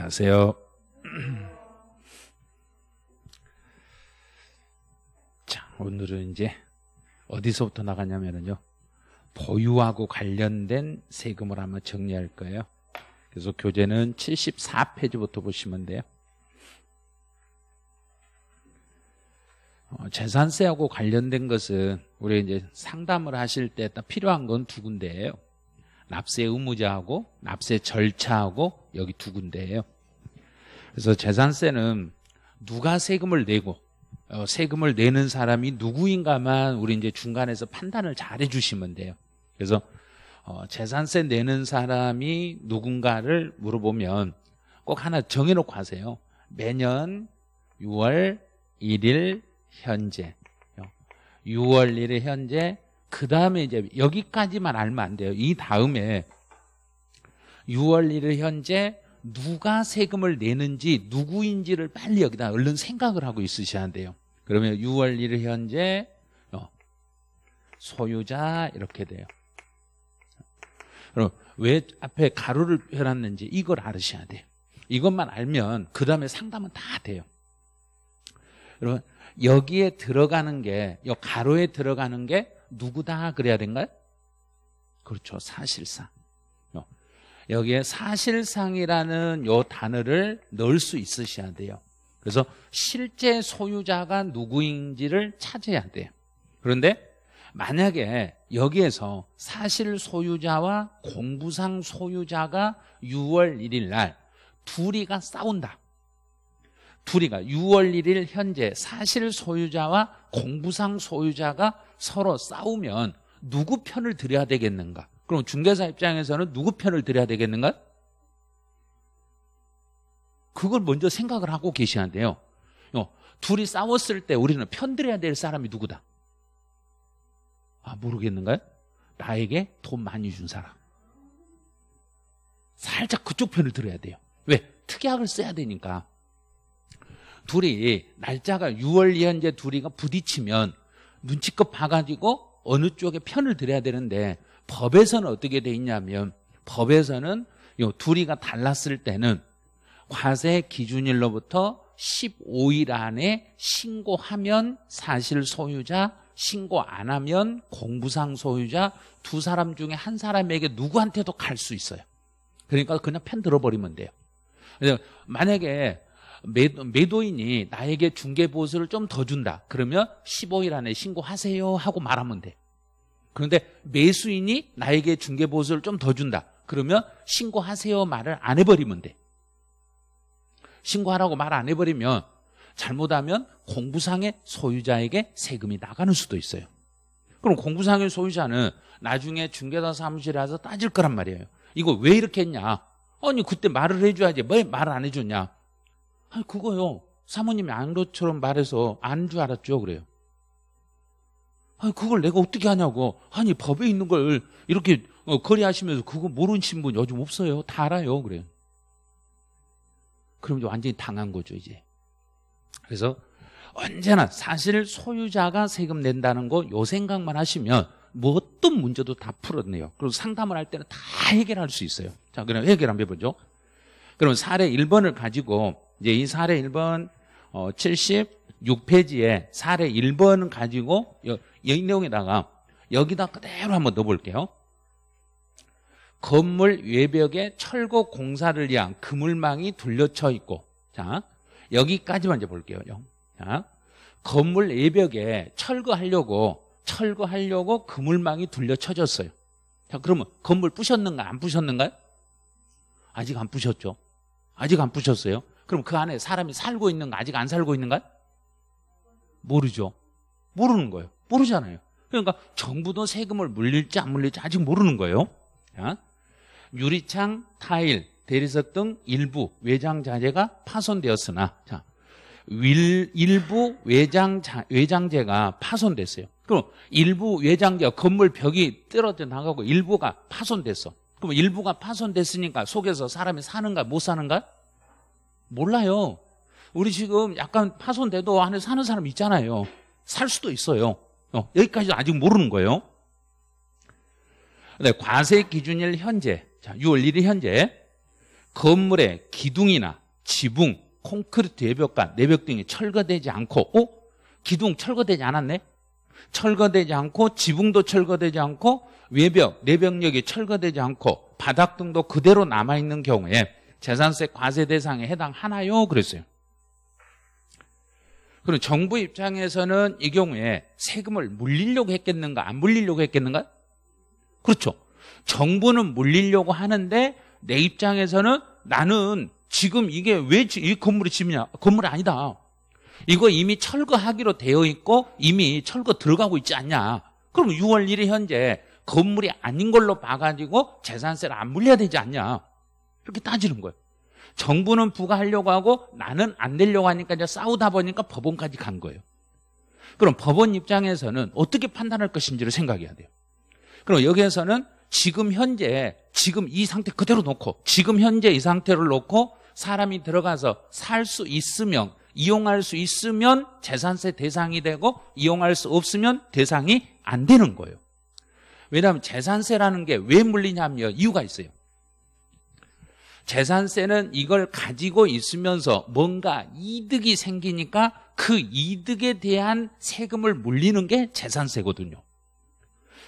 안녕하세요. 자, 오늘은 이제 어디서부터 나가냐면요, 보유하고 관련된 세금을 한번 정리할 거예요. 그래서 교재는 74페이지부터 보시면 돼요. 재산세하고 관련된 것은 우리 이제 상담을 하실 때 딱 필요한 건 두 군데예요. 납세 의무자하고 납세 절차하고, 여기 두 군데예요. 그래서 재산세는 누가 세금을 내고 세금을 내는 사람이 누구인가만 우리 이제 중간에서 판단을 잘 해주시면 돼요. 그래서 재산세 내는 사람이 누군가를 물어보면 꼭 하나 정해놓고 하세요. 매년 6월 1일 현재, 6월 1일 현재, 그 다음에 이제 여기까지만 알면 안 돼요. 이 다음에 6월 1일 현재 누가 세금을 내는지 누구인지를 빨리 여기다 얼른 생각을 하고 있으셔야 돼요. 그러면 6월 1일 현재 소유자 이렇게 돼요. 그럼 왜 앞에 가로를 해놨는지 이걸 알으셔야 돼요. 이것만 알면 그 다음에 상담은 다 돼요. 여러분, 여기에 들어가는 게, 이 가로에 들어가는 게 누구다 그래야 된가요? 그렇죠, 사실상. 여기에 사실상이라는 요 단어를 넣을 수 있으셔야 돼요. 그래서 실제 소유자가 누구인지를 찾아야 돼요. 그런데 만약에 여기에서 사실 소유자와 공부상 소유자가 6월 1일 날 둘이가 싸운다. 둘이가 6월 1일 현재 사실 소유자와 공부상 소유자가 서로 싸우면 누구 편을 들어야 되겠는가? 그럼 중개사 입장에서는 누구 편을 들어야 되겠는가? 그걸 먼저 생각을 하고 계셔야 돼요. 둘이 싸웠을 때 우리는 편들어야 될 사람이 누구다? 아, 모르겠는가요? 나에게 돈 많이 준 사람. 살짝 그쪽 편을 들어야 돼요. 왜? 특약을 써야 되니까. 둘이 날짜가 6월 현재 둘이가 부딪히면 눈치껏 봐가지고 어느 쪽에 편을 들어야 되는데, 법에서는 어떻게 돼 있냐면, 법에서는 요 둘이가 달랐을 때는 과세 기준일로부터 15일 안에 신고하면 사실 소유자, 신고 안 하면 공부상 소유자, 두 사람 중에 한 사람에게 누구한테도 갈 수 있어요. 그러니까 그냥 편 들어버리면 돼요. 그래서 만약에 매도인이 나에게 중개보수를 좀 더 준다 그러면 15일 안에 신고하세요 하고 말하면 돼. 그런데 매수인이 나에게 중개보수를 좀 더 준다 그러면 신고하세요 말을 안 해버리면 돼. 신고하라고 말 안 해버리면 잘못하면 공부상의 소유자에게 세금이 나가는 수도 있어요. 그럼 공부상의 소유자는 나중에 중개사 사무실에 와서 따질 거란 말이에요. 이거 왜 이렇게 했냐? 아니, 그때 말을 해줘야지 왜 말을 안 해줬냐? 아니, 그거요, 사모님이 안 것처럼 말해서 안 줄 알았죠 그래요. 아니, 그걸 내가 어떻게 하냐고. 아니, 법에 있는 걸 이렇게 거래하시면서 그거 모르신 분 요즘 없어요. 다 알아요 그래요. 그럼 이제 완전히 당한 거죠 이제. 그래서 언제나 사실 소유자가 세금 낸다는 거 요 생각만 하시면 뭐 어떤 문제도 다 풀었네요. 그리고 상담을 할 때는 다 해결할 수 있어요. 자, 그럼 해결 한번 해보죠. 그럼 사례 1번을 가지고, 이제 이 사례 1번 76페이지에 사례 1번을 가지고 이 내용에다가 여기다 그대로 한번 넣어볼게요. 건물 외벽에 철거 공사를 위한 그물망이 둘러쳐 있고, 자, 여기까지만 이제 볼게요. 자, 건물 외벽에 철거하려고 그물망이 둘러쳐졌어요. 자, 그러면 건물 부셨는가 안 부셨는가요? 아직 안 부셨죠. 아직 안 부셨어요. 그럼 그 안에 사람이 살고 있는가 아직 안 살고 있는가? 모르죠. 모르는 거예요. 모르잖아요. 그러니까 정부도 세금을 물릴지 안 물릴지 아직 모르는 거예요. 자, 유리창, 타일, 대리석 등 일부 외장 자재가 파손되었으나, 자, 일부 외장재가 파손됐어요. 그럼 일부 외장재가 건물 벽이 떨어져 나가고 일부가 파손됐어. 그럼 일부가 파손됐으니까 속에서 사람이 사는가 못 사는가? 몰라요. 우리 지금 약간 파손돼도 안에 사는 사람 있잖아요. 살 수도 있어요. 여기까지도 아직 모르는 거예요. 네, 과세 기준일 현재, 자, 6월 1일 현재 건물의 기둥이나 지붕, 콘크리트 외벽과 내벽 등이 철거되지 않고, 어? 기둥 철거되지 않았네? 철거되지 않고 지붕도 철거되지 않고 외벽, 내벽력이 철거되지 않고 바닥 등도 그대로 남아있는 경우에 재산세 과세 대상에 해당하나요? 그랬어요. 그럼 정부 입장에서는 이 경우에 세금을 물리려고 했겠는가? 안 물리려고 했겠는가? 그렇죠. 정부는 물리려고 하는데 내 입장에서는 나는 지금 이게 왜 이 건물이 집이냐? 건물 아니다. 이거 이미 철거하기로 되어 있고 이미 철거 들어가고 있지 않냐? 그럼 6월 1일 현재 건물이 아닌 걸로 봐가지고 재산세를 안 물려야 되지 않냐? 이렇게 따지는 거예요. 정부는 부과하려고 하고 나는 안 내려고 하니까 이제 싸우다 보니까 법원까지 간 거예요. 그럼 법원 입장에서는 어떻게 판단할 것인지를 생각해야 돼요. 그럼 여기에서는 지금 이 상태 그대로 놓고, 지금 현재 이 상태를 놓고 사람이 들어가서 살 수 있으면, 이용할 수 있으면 재산세 대상이 되고 이용할 수 없으면 대상이 안 되는 거예요. 왜냐하면 재산세라는 게 왜 물리냐 하면 이유가 있어요. 재산세는 이걸 가지고 있으면서 뭔가 이득이 생기니까 그 이득에 대한 세금을 물리는 게 재산세거든요.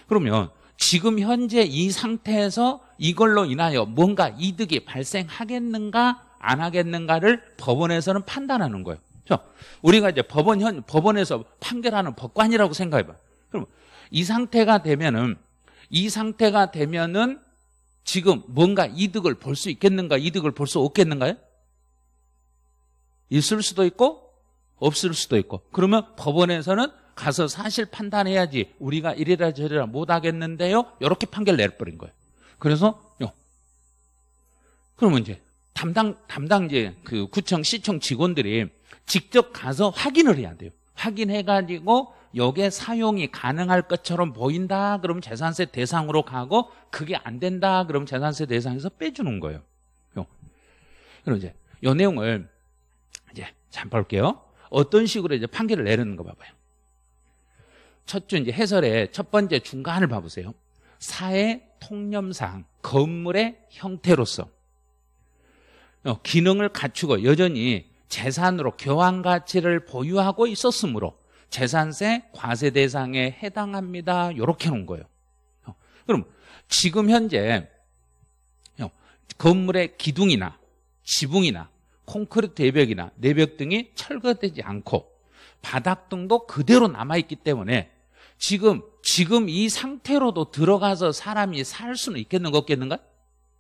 그러면 지금 현재 이 상태에서 이걸로 인하여 뭔가 이득이 발생하겠는가 안 하겠는가를 법원에서는 판단하는 거예요. 그렇죠? 우리가 이제 법원에서 판결하는 법관이라고 생각해봐요. 그럼 이 상태가 되면은 지금 뭔가 이득을 볼 수 있겠는가, 이득을 볼 수 없겠는가요? 있을 수도 있고 없을 수도 있고. 그러면 법원에서는 가서 사실 판단해야지, 우리가 이래라 저래라 못하겠는데요, 이렇게 판결 내려버린 거예요. 그래서 그러면 이제 담당 이제 그 구청, 시청 직원들이 직접 가서 확인을 해야 돼요. 확인해가지고 여기에 사용이 가능할 것처럼 보인다 그러면 재산세 대상으로 가고, 그게 안 된다 그러면 재산세 대상에서 빼주는 거예요. 그럼 이제 이 내용을 이제 잠깐 볼게요. 어떤 식으로 이제 판결을 내리는 거 봐봐요. 첫 주 이제 해설의 첫 번째 중간을 봐보세요. 사의 통념상 건물의 형태로서 기능을 갖추고 여전히 재산으로 교환 가치를 보유하고 있었으므로 재산세 과세 대상에 해당합니다. 이렇게 놓은 거예요. 그럼 지금 현재 건물의 기둥이나 지붕이나 콘크리트 외벽이나 내벽 등이 철거되지 않고 바닥 등도 그대로 남아있기 때문에 지금 이 상태로도 들어가서 사람이 살 수는 있겠는가 없겠는가?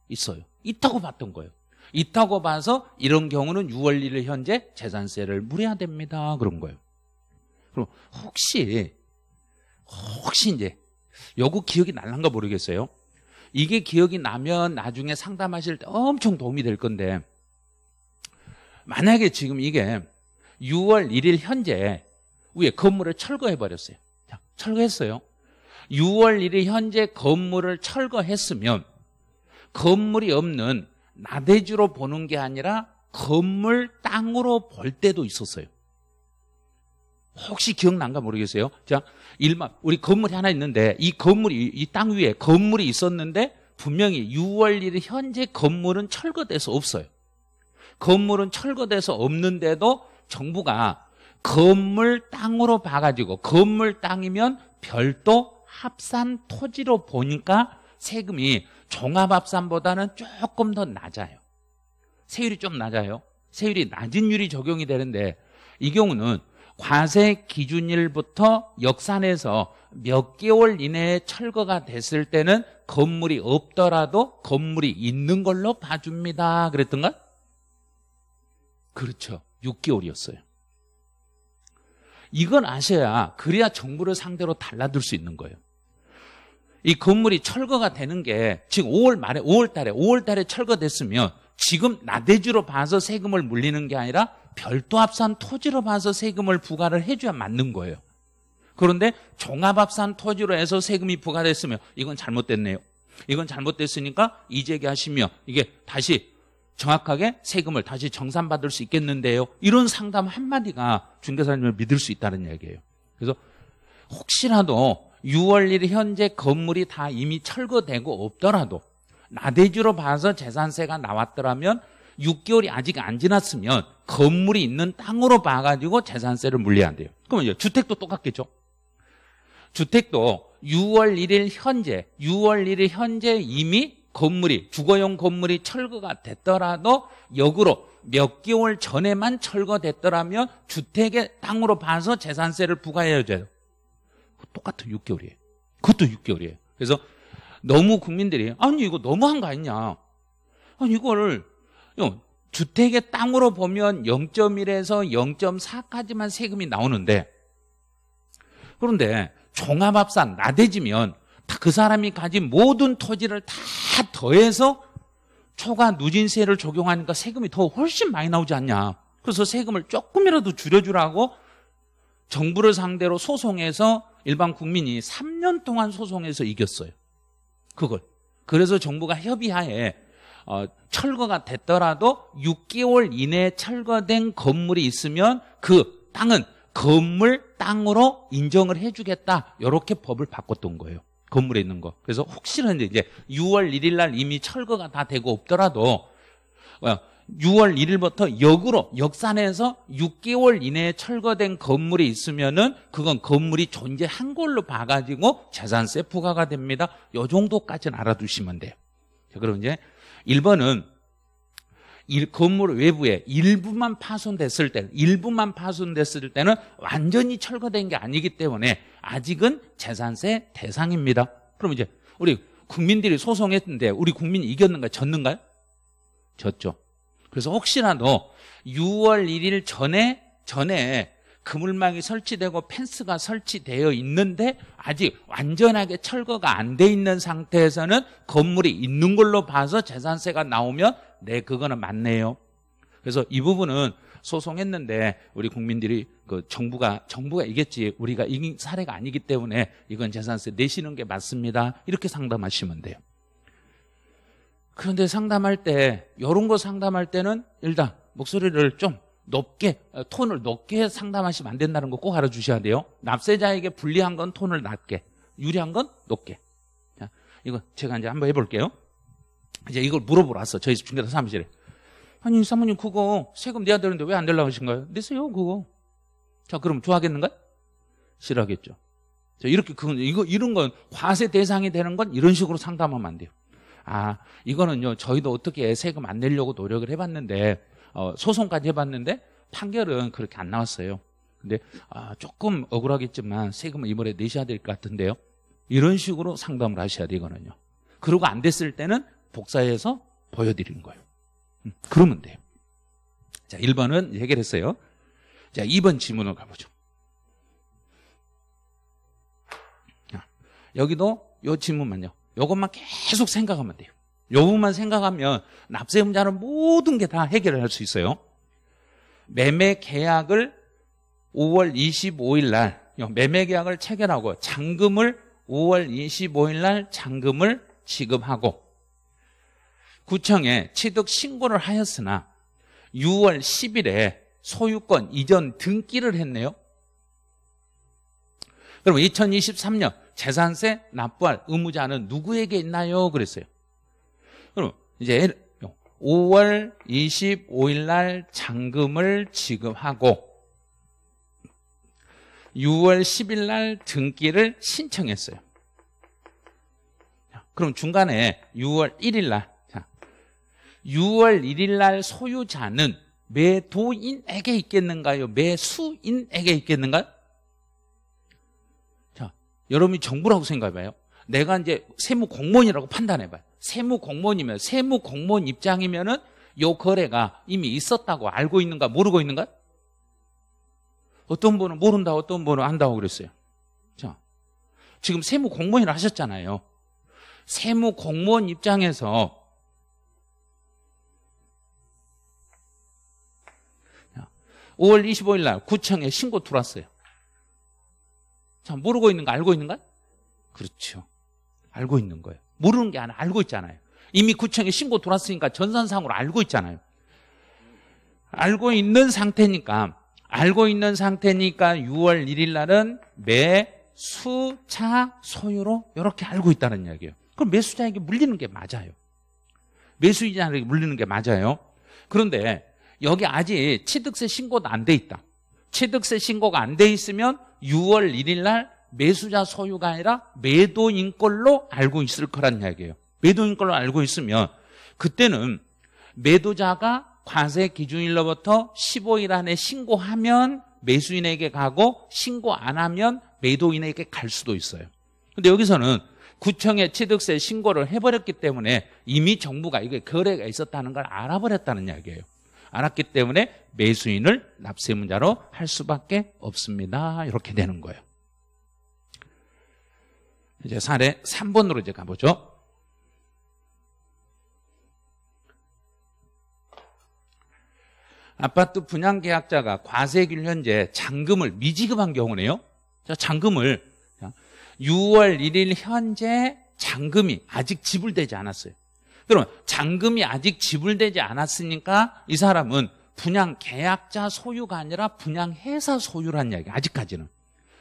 있어요. 있다고 봤던 거예요. 있다고 봐서 이런 경우는 6월 1일 현재 재산세를 물어야 됩니다. 그런 거예요. 그럼 혹시 이제 요거 기억이 날란가 모르겠어요. 이게 기억이 나면 나중에 상담하실 때 엄청 도움이 될 건데, 만약에 지금 이게 6월 1일 현재 위에 건물을 철거해버렸어요. 자, 철거했어요. 6월 1일 현재 건물을 철거했으면 건물이 없는 나대주로 보는 게 아니라 건물 땅으로 볼 때도 있었어요. 혹시 기억난가 모르겠어요. 자, 우리 건물이 하나 있는데 이 건물이, 이 땅 위에 건물이 있었는데 분명히 6월 1일 현재 건물은 철거돼서 없어요. 건물은 철거돼서 없는데도 정부가 건물 땅으로 봐가지고, 건물 땅이면 별도 합산 토지로 보니까 세금이 종합합산보다는 조금 더 낮아요. 세율이 좀 낮아요. 세율이 낮은율이 적용이 되는데, 이 경우는 과세 기준일부터 역산해서 몇 개월 이내에 철거가 됐을 때는 건물이 없더라도 건물이 있는 걸로 봐줍니다. 그랬던가? 그렇죠. 6개월이었어요. 이건 아셔야, 그래야 정부를 상대로 달라들 수 있는 거예요. 이 건물이 철거가 되는 게 지금 5월 달에 철거됐으면 지금 나대주로 봐서 세금을 물리는 게 아니라 별도 합산 토지로 봐서 세금을 부과를 해줘야 맞는 거예요. 그런데 종합합산 토지로 해서 세금이 부과됐으면 이건 잘못됐네요. 이건 잘못됐으니까 이재개하시면 이게 다시 정확하게 세금을 다시 정산받을 수 있겠는데요. 이런 상담 한마디가 중개사님을 믿을 수 있다는 얘기예요. 그래서 혹시라도 6월 1일 현재 건물이 다 이미 철거되고 없더라도 나대주로 봐서 재산세가 나왔더라면 6개월이 아직 안 지났으면 건물이 있는 땅으로 봐가지고 재산세를 물려야 돼요. 그러면 이제 주택도 똑같겠죠. 주택도 6월 1일 현재, 6월 1일 현재 이미 건물이, 주거용 건물이 철거가 됐더라도 역으로 몇 개월 전에만 철거됐더라면 주택의 땅으로 봐서 재산세를 부과해야 돼요. 똑같은 6개월이에요. 그것도 6개월이에요. 그래서 너무 국민들이, 아니, 이거 너무한 거 아니냐. 아니, 이거를, 주택의 땅으로 보면 0.1에서 0.4까지만 세금이 나오는데, 그런데 종합합산 나대지면 다 그 사람이 가진 모든 토지를 다 더해서 초과 누진세를 적용하니까 세금이 더 훨씬 많이 나오지 않냐. 그래서 세금을 조금이라도 줄여주라고 정부를 상대로 소송해서 일반 국민이 3년 동안 소송해서 이겼어요. 그걸. 그래서 정부가 협의하에 철거가 됐더라도 6개월 이내에 철거된 건물이 있으면 그 땅은 건물 땅으로 인정을 해주겠다. 이렇게 법을 바꿨던 거예요. 건물에 있는 거. 그래서 혹시나 이제 6월 1일 날 이미 철거가 다 되고 없더라도 6월 1일부터 역으로 역산해서 6개월 이내에 철거된 건물이 있으면은 그건 건물이 존재한 걸로 봐가지고 재산세 부과가 됩니다. 요 정도까지는 알아두시면 돼요. 자, 그럼 이제 1번은 건물 외부에 일부만 파손됐을 때는 완전히 철거된 게 아니기 때문에 아직은 재산세 대상입니다. 그럼 이제 우리 국민들이 소송했는데 우리 국민이 이겼는가 졌는가요? 졌죠. 그래서 혹시라도 6월 1일 전에 그물망이 설치되고 펜스가 설치되어 있는데 아직 완전하게 철거가 안 돼 있는 상태에서는 건물이 있는 걸로 봐서 재산세가 나오면 네, 그거는 맞네요. 그래서 이 부분은 소송했는데 우리 국민들이 그 정부가 이겼지 우리가 이긴 사례가 아니기 때문에 이건 재산세 내시는 게 맞습니다. 이렇게 상담하시면 돼요. 그런데 이런 거 상담할 때는 일단 목소리를 좀 높게, 톤을 높게 상담하시면 안 된다는 거 꼭 알아주셔야 돼요. 납세자에게 불리한 건 톤을 낮게, 유리한 건 높게. 자, 이거 제가 이제 한번 해볼게요. 이제 이걸 물어보러 왔어. 저희 중개사 사무실에. 아니, 사모님, 그거 세금 내야 되는데 왜 안 내려고 하신가요? 내세요, 그거. 자, 그럼 좋아하겠는가? 싫어하겠죠. 자, 이렇게, 이런 건 과세 대상이 되는 건 이런 식으로 상담하면 안 돼요. 아, 이거는요, 저희도 어떻게 세금 안 내려고 노력을 해봤는데, 소송까지 해봤는데, 판결은 그렇게 안 나왔어요. 근데, 아, 조금 억울하겠지만, 세금을 이번에 내셔야 될 것 같은데요. 이런 식으로 상담을 하셔야 돼요, 이거는요. 그러고 안 됐을 때는, 복사해서 보여드리는 거예요. 그러면 돼요. 자, 1번은 해결했어요. 자, 2번 질문으로 가보죠. 자, 여기도 요 질문만요. 요것만 계속 생각하면 돼요. 요 부분만 생각하면 납세의무자는 모든 게 다 해결을 할 수 있어요. 매매 계약을 5월 25일 날 매매 계약을 체결하고 잔금을 5월 25일 날 잔금을 지급하고 구청에 취득 신고를 하였으나 6월 10일에 소유권 이전 등기를 했네요. 그럼 2023년 재산세 납부할 의무자는 누구에게 있나요? 그랬어요. 그럼 이제 5월 25일 날 잔금을 지급하고 6월 10일 날 등기를 신청했어요. 그럼 중간에 6월 1일 날 6월 1일 날 소유자는 매도인에게 있겠는가요? 매수인에게 있겠는가요? 자, 여러분이 정부라고 생각해봐요. 내가 이제 세무공무원이라고 판단해봐요. 세무공무원 입장이면은 요 거래가 이미 있었다고 알고 있는가, 모르고 있는가? 어떤 분은 모른다, 어떤 분은 안다고 그랬어요. 자, 지금 세무공무원이라 하셨잖아요. 세무공무원 입장에서 자, 5월 25일 날 구청에 신고 들어왔어요. 자, 모르고 있는 거 알고 있는가? 그렇죠. 알고 있는 거예요. 모르는 게 아니라 알고 있잖아요. 이미 구청에 신고 들어왔으니까 전산상으로 알고 있잖아요. 알고 있는 상태니까 6월 1일 날은 매수차 소유로 이렇게 알고 있다는 이야기예요. 그럼 매수자에게 물리는 게 맞아요. 매수인한테 물리는 게 맞아요. 그런데 여기 아직 취득세 신고도 안 돼 있다. 취득세 신고가 안 돼 있으면 6월 1일 날 매수자 소유가 아니라 매도인 걸로 알고 있을 거란 이야기예요. 매도인 걸로 알고 있으면 그때는 매도자가 과세 기준일로부터 15일 안에 신고하면 매수인에게 가고 신고 안 하면 매도인에게 갈 수도 있어요. 근데 여기서는 구청에 취득세 신고를 해버렸기 때문에 이미 정부가 이게 거래가 있었다는 걸 알아버렸다는 이야기예요. 알았기 때문에 매수인을 납세의무자로 할 수밖에 없습니다. 이렇게 되는 거예요. 이제 사례 3번으로 이제 가보죠. 아파트 분양계약자가 과세기일 현재 잔금을 미지급한 경우네요. 자, 잔금을 6월 1일 현재 잔금이 아직 지불되지 않았어요. 그러면 잔금이 아직 지불되지 않았으니까 이 사람은 분양계약자 소유가 아니라 분양회사 소유란 이야기. 아직까지는.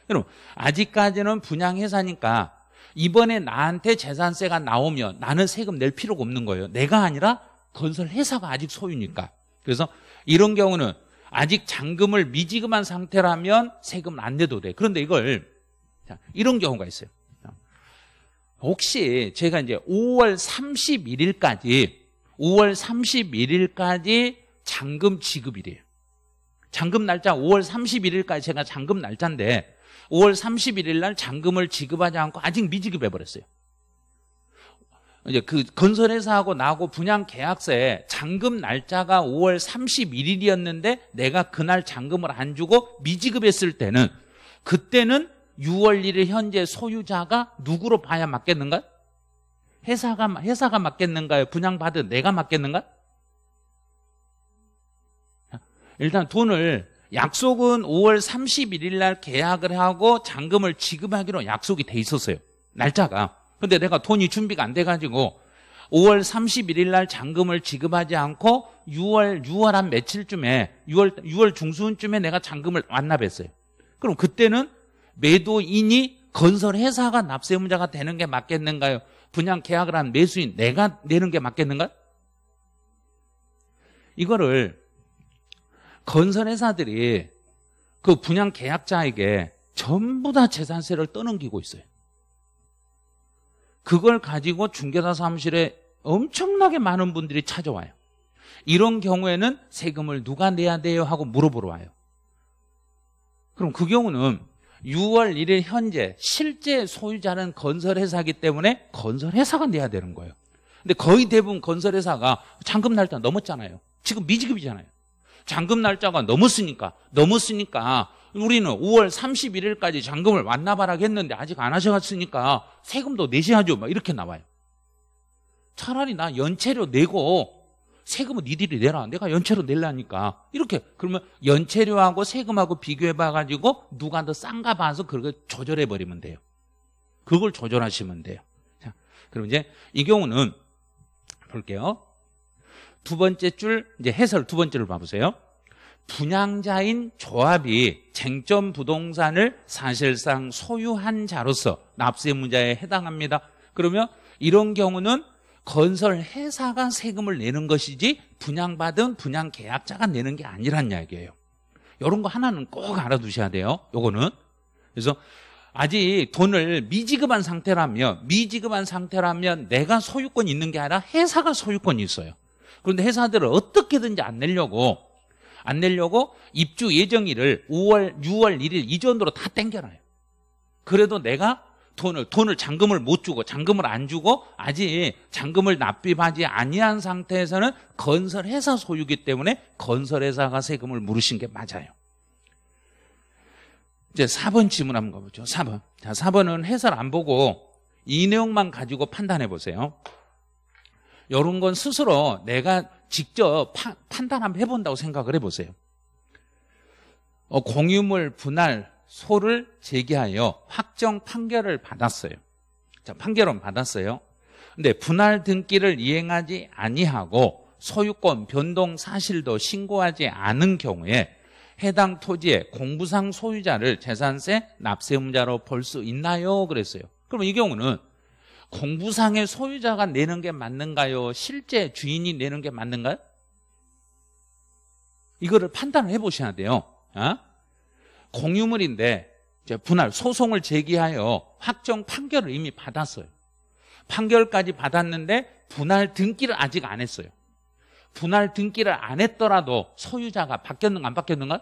그럼 아직까지는 분양회사니까 이번에 나한테 재산세가 나오면 나는 세금 낼 필요가 없는 거예요. 내가 아니라 건설회사가 아직 소유니까. 그래서 이런 경우는 아직 잔금을 미지급한 상태라면 세금을 안 내도 돼. 그런데 이걸 이런 경우가 있어요. 혹시 제가 이제 5월 31일까지 잔금 지급일이에요. 잔금 날짜 5월 31일까지 제가 잔금 날짜인데 5월 31일 날 잔금을 지급하지 않고 아직 미지급해버렸어요. 이제 그 건설회사하고 나하고 분양계약서에 잔금 날짜가 5월 31일이었는데 내가 그날 잔금을 안 주고 미지급했을 때는 그때는 6월 1일 현재 소유자가 누구로 봐야 맞겠는가요? 회사가 맞겠는가요? 분양받은 내가 맞겠는가요? 일단 돈을 약속은 5월 31일 날 계약을 하고 잔금을 지급하기로 약속이 돼 있었어요. 날짜가. 근데 내가 돈이 준비가 안 돼가지고 5월 31일 날 잔금을 지급하지 않고 6월 한 며칠쯤에 6월 중순쯤에 내가 잔금을 완납했어요. 그럼 그때는 매도인이 건설회사가 납세의무자가 되는 게 맞겠는가요? 분양계약을 한 매수인 내가 내는 게 맞겠는가요? 이거를 건설회사들이 그 분양계약자에게 전부 다 재산세를 떠넘기고 있어요. 그걸 가지고 중개사 사무실에 엄청나게 많은 분들이 찾아와요. 이런 경우에는 세금을 누가 내야 돼요? 하고 물어보러 와요. 그럼 그 경우는 6월 1일 현재 실제 소유자는 건설회사이기 때문에 건설회사가 내야 되는 거예요. 근데 거의 대부분 건설회사가 잔금 날짜 넘었잖아요. 지금 미지급이잖아요. 잔금 날짜가 넘었으니까 우리는 5월 31일까지 잔금을 완납하라고 했는데 아직 안 하셨으니까 세금도 내셔야죠. 막 이렇게 나와요. 차라리 나 연체료 내고 세금은 니들이 내라. 내가 연체료 내려니까. 이렇게. 그러면 연체료하고 세금하고 비교해봐가지고 누가 더 싼가 봐서 그걸 조절해버리면 돼요. 그걸 조절하시면 돼요. 자, 그럼 이제 이 경우는 볼게요. 두 번째 줄, 이제 해설 두 번째를 봐보세요. 분양자인 조합이 쟁점 부동산을 사실상 소유한 자로서 납세의무자에 해당합니다. 그러면 이런 경우는 건설회사가 세금을 내는 것이지 분양받은 분양계약자가 내는 게 아니란 이야기예요. 이런 거 하나는 꼭 알아두셔야 돼요. 요거는. 그래서 아직 돈을 미지급한 상태라면 내가 소유권이 있는 게 아니라 회사가 소유권이 있어요. 그런데 회사들은 어떻게든지 안 내려고 입주 예정일을 6월 1일 이전으로 다 땡겨놔요. 그래도 내가 돈을 잔금을 못 주고 잔금을 안 주고 아직 잔금을 납입하지 아니한 상태에서는 건설회사 소유기 때문에 건설회사가 세금을 물으신 게 맞아요. 이제 4번 질문 한번 가보죠. 4번. 자, 4번은 해설 안 보고 이 내용만 가지고 판단해 보세요. 이런 건 스스로 내가 직접 판단 한번 해본다고 생각을 해보세요. 공유물 분할 소를 제기하여 확정 판결을 받았어요. 자, 판결은 받았어요. 근데 분할 등기를 이행하지 아니하고 소유권 변동 사실도 신고하지 않은 경우에 해당 토지의 공부상 소유자를 재산세 납세의무자로 볼 수 있나요? 그랬어요. 그럼 이 경우는 공부상의 소유자가 내는 게 맞는가요? 실제 주인이 내는 게 맞는가요? 이거를 판단을 해보셔야 돼요. 어? 공유물인데 이제 분할 소송을 제기하여 확정 판결을 이미 받았어요. 판결까지 받았는데 분할 등기를 아직 안 했어요. 분할 등기를 안 했더라도 소유자가 바뀌었는가 안 바뀌었는가?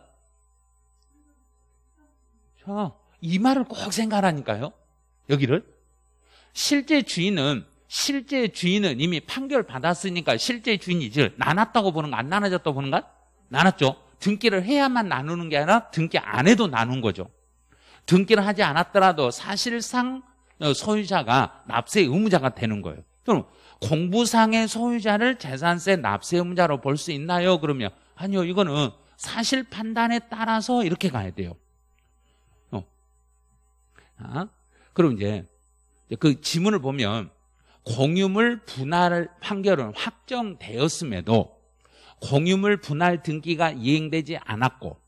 자, 이 말을 꼭 생각하라니까요. 여기를 실제 주인은 이미 판결 받았으니까 실제 주인이 나눴다고 보는가 안 나눠졌다고 보는가? 나눴죠. 등기를 해야만 나누는 게 아니라 등기 안 해도 나눈 거죠. 등기를 하지 않았더라도 사실상 소유자가 납세 의무자가 되는 거예요. 그럼 공부상의 소유자를 재산세 납세 의무자로 볼 수 있나요? 그러면 아니요, 이거는 사실 판단에 따라서 이렇게 가야 돼요. 그럼 이제 그 지문을 보면 공유물 분할 판결은 확정되었음에도 공유물 분할 등기가 이행되지 않았고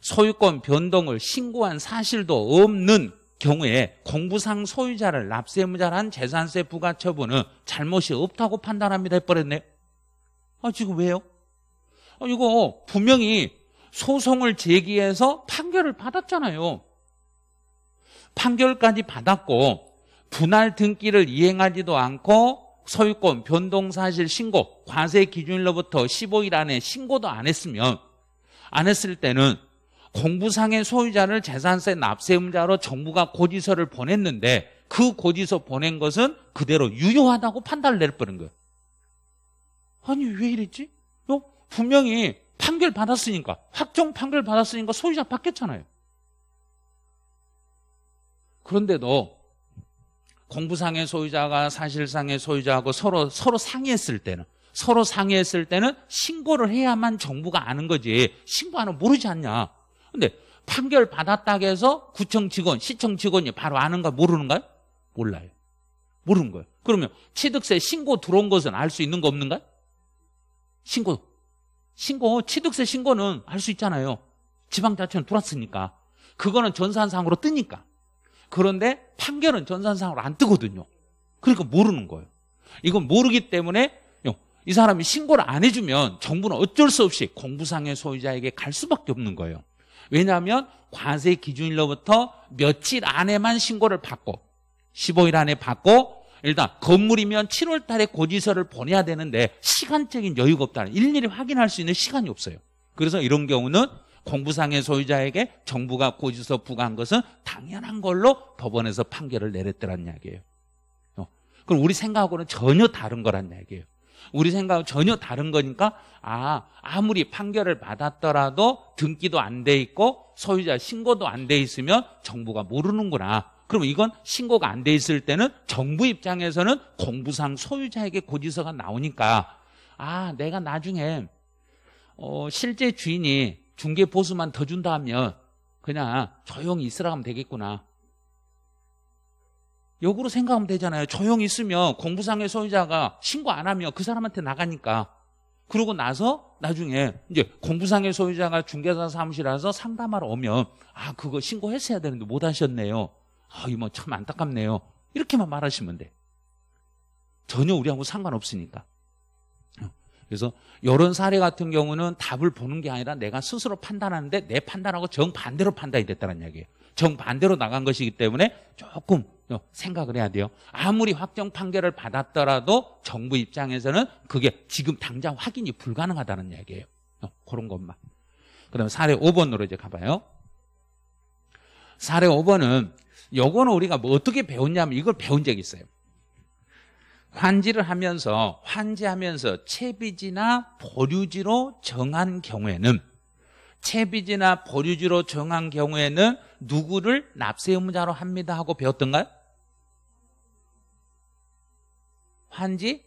소유권 변동을 신고한 사실도 없는 경우에 공부상 소유자를 납세 의무자로 한 재산세 부과처분은 잘못이 없다고 판단합니다 해버렸네요. 지금 왜요? 이거 분명히 소송을 제기해서 판결을 받았잖아요. 판결까지 받았고 분할 등기를 이행하지도 않고 소유권 변동 사실 신고 과세 기준일로부터 15일 안에 신고도 안 했을 때는 공부상의 소유자를 재산세 납세 의무자로 정부가 고지서를 보냈는데 그 고지서 보낸 것은 그대로 유효하다고 판단을 내려버린 거예요. 아니 왜 이랬지? 분명히 판결 받았으니까 확정 판결 받았으니까 소유자 바뀌었잖아요. 그런데도 공부상의 소유자가 사실상의 소유자하고 서로 상의했을 때는 신고를 해야만 정부가 아는 거지 신고 안 하면 모르지 않냐. 근데 판결 받았다고 해서 구청 직원, 시청 직원이 바로 아는가 모르는가요? 몰라요. 모르는 거예요. 그러면 취득세 신고 들어온 것은 알 수 있는 거 없는가요? 신고 취득세 신고는 알 수 있잖아요. 지방자치는 들어왔으니까. 그거는 전산상으로 뜨니까. 그런데 판결은 전산상으로 안 뜨거든요. 그러니까 모르는 거예요. 이건 모르기 때문에 이 사람이 신고를 안 해주면 정부는 어쩔 수 없이 공부상의 소유자에게 갈 수밖에 없는 거예요. 왜냐하면 과세 기준일로부터 며칠 안에만 신고를 받고 15일 안에 받고 일단 건물이면 7월 달에 고지서를 보내야 되는데 시간적인 여유가 없다는 일일이 확인할 수 있는 시간이 없어요. 그래서 이런 경우는 공부상의 소유자에게 정부가 고지서 부과한 것은 당연한 걸로 법원에서 판결을 내렸더란 이야기예요. 그럼 우리 생각하고는 전혀 다른 거란 이야기예요. 우리 생각하고 전혀 다른 거니까 아무리 판결을 받았더라도 등기도 안 돼 있고 소유자 신고도 안 돼 있으면 정부가 모르는구나. 그러면 이건 신고가 안 돼 있을 때는 정부 입장에서는 공부상 소유자에게 고지서가 나오니까 내가 나중에 실제 주인이 중개 보수만 더 준다 하면 그냥 조용히 있으라고 하면 되겠구나. 역으로 생각하면 되잖아요. 조용히 있으면 공부상의 소유자가 신고 안 하면 그 사람한테 나가니까. 그러고 나서 나중에 이제 공부상의 소유자가 중개사 사무실에 와서 상담하러 오면 그거 신고했어야 되는데 못 하셨네요. 이거 참 안타깝네요. 이렇게만 말하시면 돼. 전혀 우리하고 상관없으니까. 그래서 이런 사례 같은 경우는 답을 보는 게 아니라 내가 스스로 판단하는데 내 판단하고 정반대로 판단이 됐다는 이야기예요. 정반대로 나간 것이기 때문에 조금 생각을 해야 돼요. 아무리 확정 판결을 받았더라도 정부 입장에서는 그게 지금 당장 확인이 불가능하다는 이야기예요. 그런 것만. 그다음 사례 5번으로 이제 가봐요. 사례 5번은 요거는 우리가 어떻게 배웠냐면 이걸 배운 적이 있어요. 환지하면서 채비지나 보류지로 정한 경우에는 누구를 납세 의무자로 합니다 하고 배웠던가요? 환지?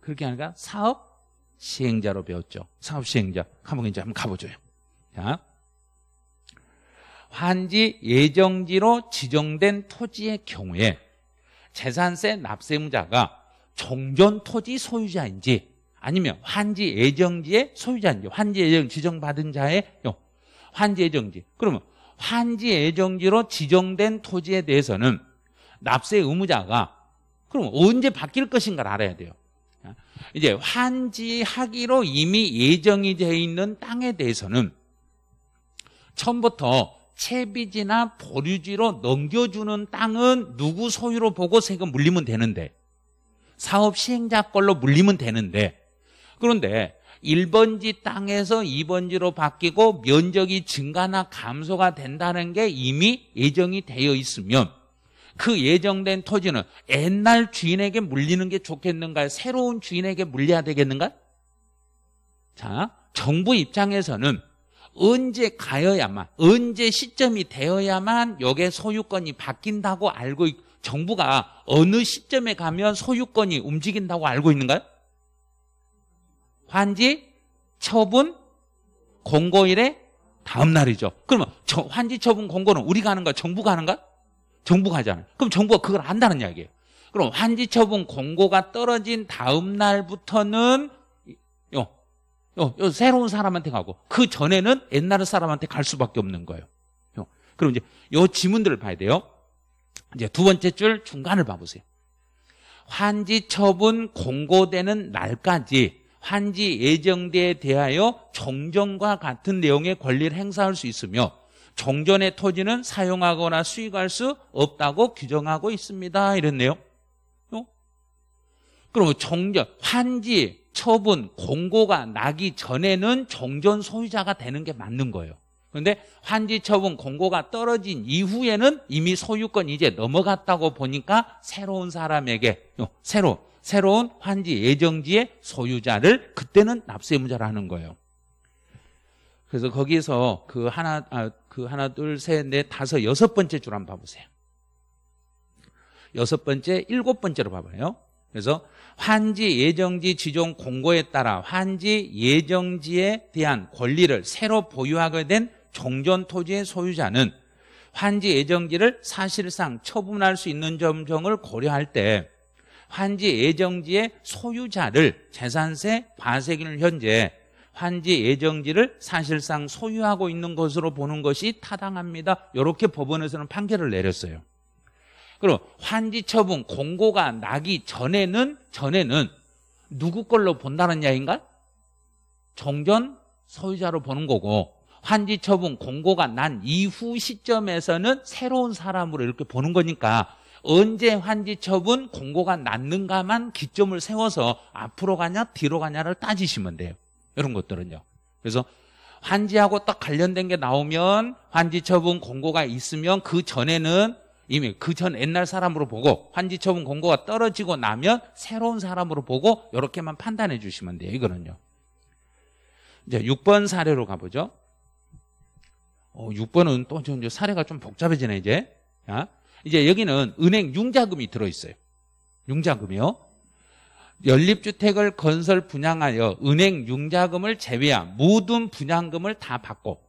그렇게 하니까 사업 시행자로 배웠죠. 사업 시행자. 한번 이제 한번 가보죠. 자. 환지 예정지로 지정된 토지의 경우에 재산세 납세 의무자가 종전 토지 소유자인지 아니면 환지 예정지의 소유자인지 환지 예정지 지정받은 자의 환지 예정지 그러면 환지 예정지로 지정된 토지에 대해서는 납세 의무자가 그럼 언제 바뀔 것인가를 알아야 돼요. 이제 환지하기로 이미 예정이 되어 있는 땅에 대해서는 처음부터 채비지나 보류지로 넘겨주는 땅은 누구 소유로 보고 세금 물리면 되는데, 사업 시행자 걸로 물리면 되는데, 그런데 1번지 땅에서 2번지로 바뀌고 면적이 증가나 감소가 된다는 게 이미 예정이 되어 있으면 그 예정된 토지는 옛날 주인에게 물리는 게 좋겠는가, 새로운 주인에게 물려야 되겠는가? 자, 정부 입장에서는 언제 가여야만, 언제 시점이 되어야만 여기에 소유권이 바뀐다고 알고, 정부가 어느 시점에 가면 소유권이 움직인다고 알고 있는가요? 환지, 처분, 공고일의 다음 날이죠. 그러면 환지, 처분, 공고는 우리가 하는 거야? 정부가 하는 거야? 정부가 하잖아요. 그럼 정부가 그걸 안다는 이야기예요. 그럼 환지, 처분, 공고가 떨어진 다음 날부터는 새로운 사람한테 가고, 그 전에는 옛날 사람한테 갈 수밖에 없는 거예요. 그럼 이제 요 지문들을 봐야 돼요. 이제 두 번째 줄 중간을 봐보세요. 환지 처분 공고되는 날까지 환지 예정대에 대하여 종전과 같은 내용의 권리를 행사할 수 있으며 종전의 토지는 사용하거나 수익할 수 없다고 규정하고 있습니다. 이랬네요. 그러면 종전, 환지 처분, 공고가 나기 전에는 종전 소유자가 되는 게 맞는 거예요. 그런데 환지 처분, 공고가 떨어진 이후에는 이미 소유권이 이제 넘어갔다고 보니까 새로운 사람에게 새로운 환지 예정지의 소유자를 그때는 납세 의무자라 하는 거예요. 그래서 거기서 그 하나, 둘, 셋, 넷, 다섯, 여섯 번째 줄 한번 봐보세요. 여섯 번째, 일곱 번째로 봐봐요. 그래서 환지 예정지 지정 공고에 따라 환지 예정지에 대한 권리를 새로 보유하게 된 종전 토지의 소유자는 환지 예정지를 사실상 처분할 수 있는 점 등을 고려할 때 환지 예정지의 소유자를 재산세 과세균 현재 환지 예정지를 사실상 소유하고 있는 것으로 보는 것이 타당합니다. 이렇게 법원에서는 판결을 내렸어요. 그럼 환지 처분 공고가 나기 전에는 누구 걸로 본다는 이야기인가? 종전 소유자로 보는 거고, 환지 처분 공고가 난 이후 시점에서는 새로운 사람으로 이렇게 보는 거니까 언제 환지 처분 공고가 났는가만 기점을 세워서 앞으로 가냐 뒤로 가냐를 따지시면 돼요. 이런 것들은요. 그래서 환지하고 딱 관련된 게 나오면 환지 처분 공고가 있으면 그 전에는 이미 그 전 옛날 사람으로 보고, 환지 처분 공고가 떨어지고 나면 새로운 사람으로 보고, 이렇게만 판단해 주시면 돼요. 이거는요. 이제 6번 사례로 가보죠. 6번은 또 이제 사례가 좀 복잡해지네, 이제. 자, 이제 여기는 은행 융자금이 들어있어요. 융자금이요. 연립주택을 건설 분양하여 은행 융자금을 제외한 모든 분양금을 다 받고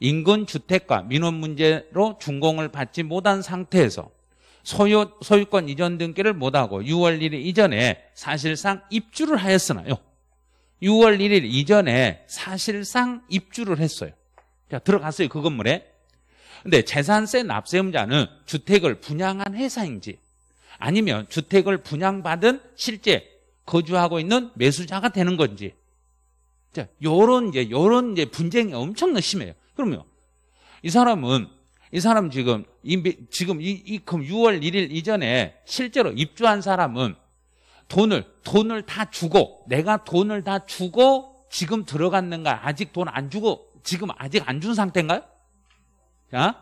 인근 주택과 민원 문제로 준공을 받지 못한 상태에서 소유권 이전 등기를 못하고 6월 1일 이전에 사실상 입주를 하였으나요? 6월 1일 이전에 사실상 입주를 했어요. 자, 들어갔어요, 그 건물에. 근데 재산세 납세 의무자는 주택을 분양한 회사인지 아니면 주택을 분양받은 실제 거주하고 있는 매수자가 되는 건지. 자, 요런 이제 분쟁이 엄청나게 심해요. 그럼요. 이 사람 지금 6월 1일 이전에 실제로 입주한 사람은 돈을 다 주고, 내가 돈을 다 주고 지금 들어갔는가, 아직 돈 안 주고 지금 아직 안 준 상태인가요? 자,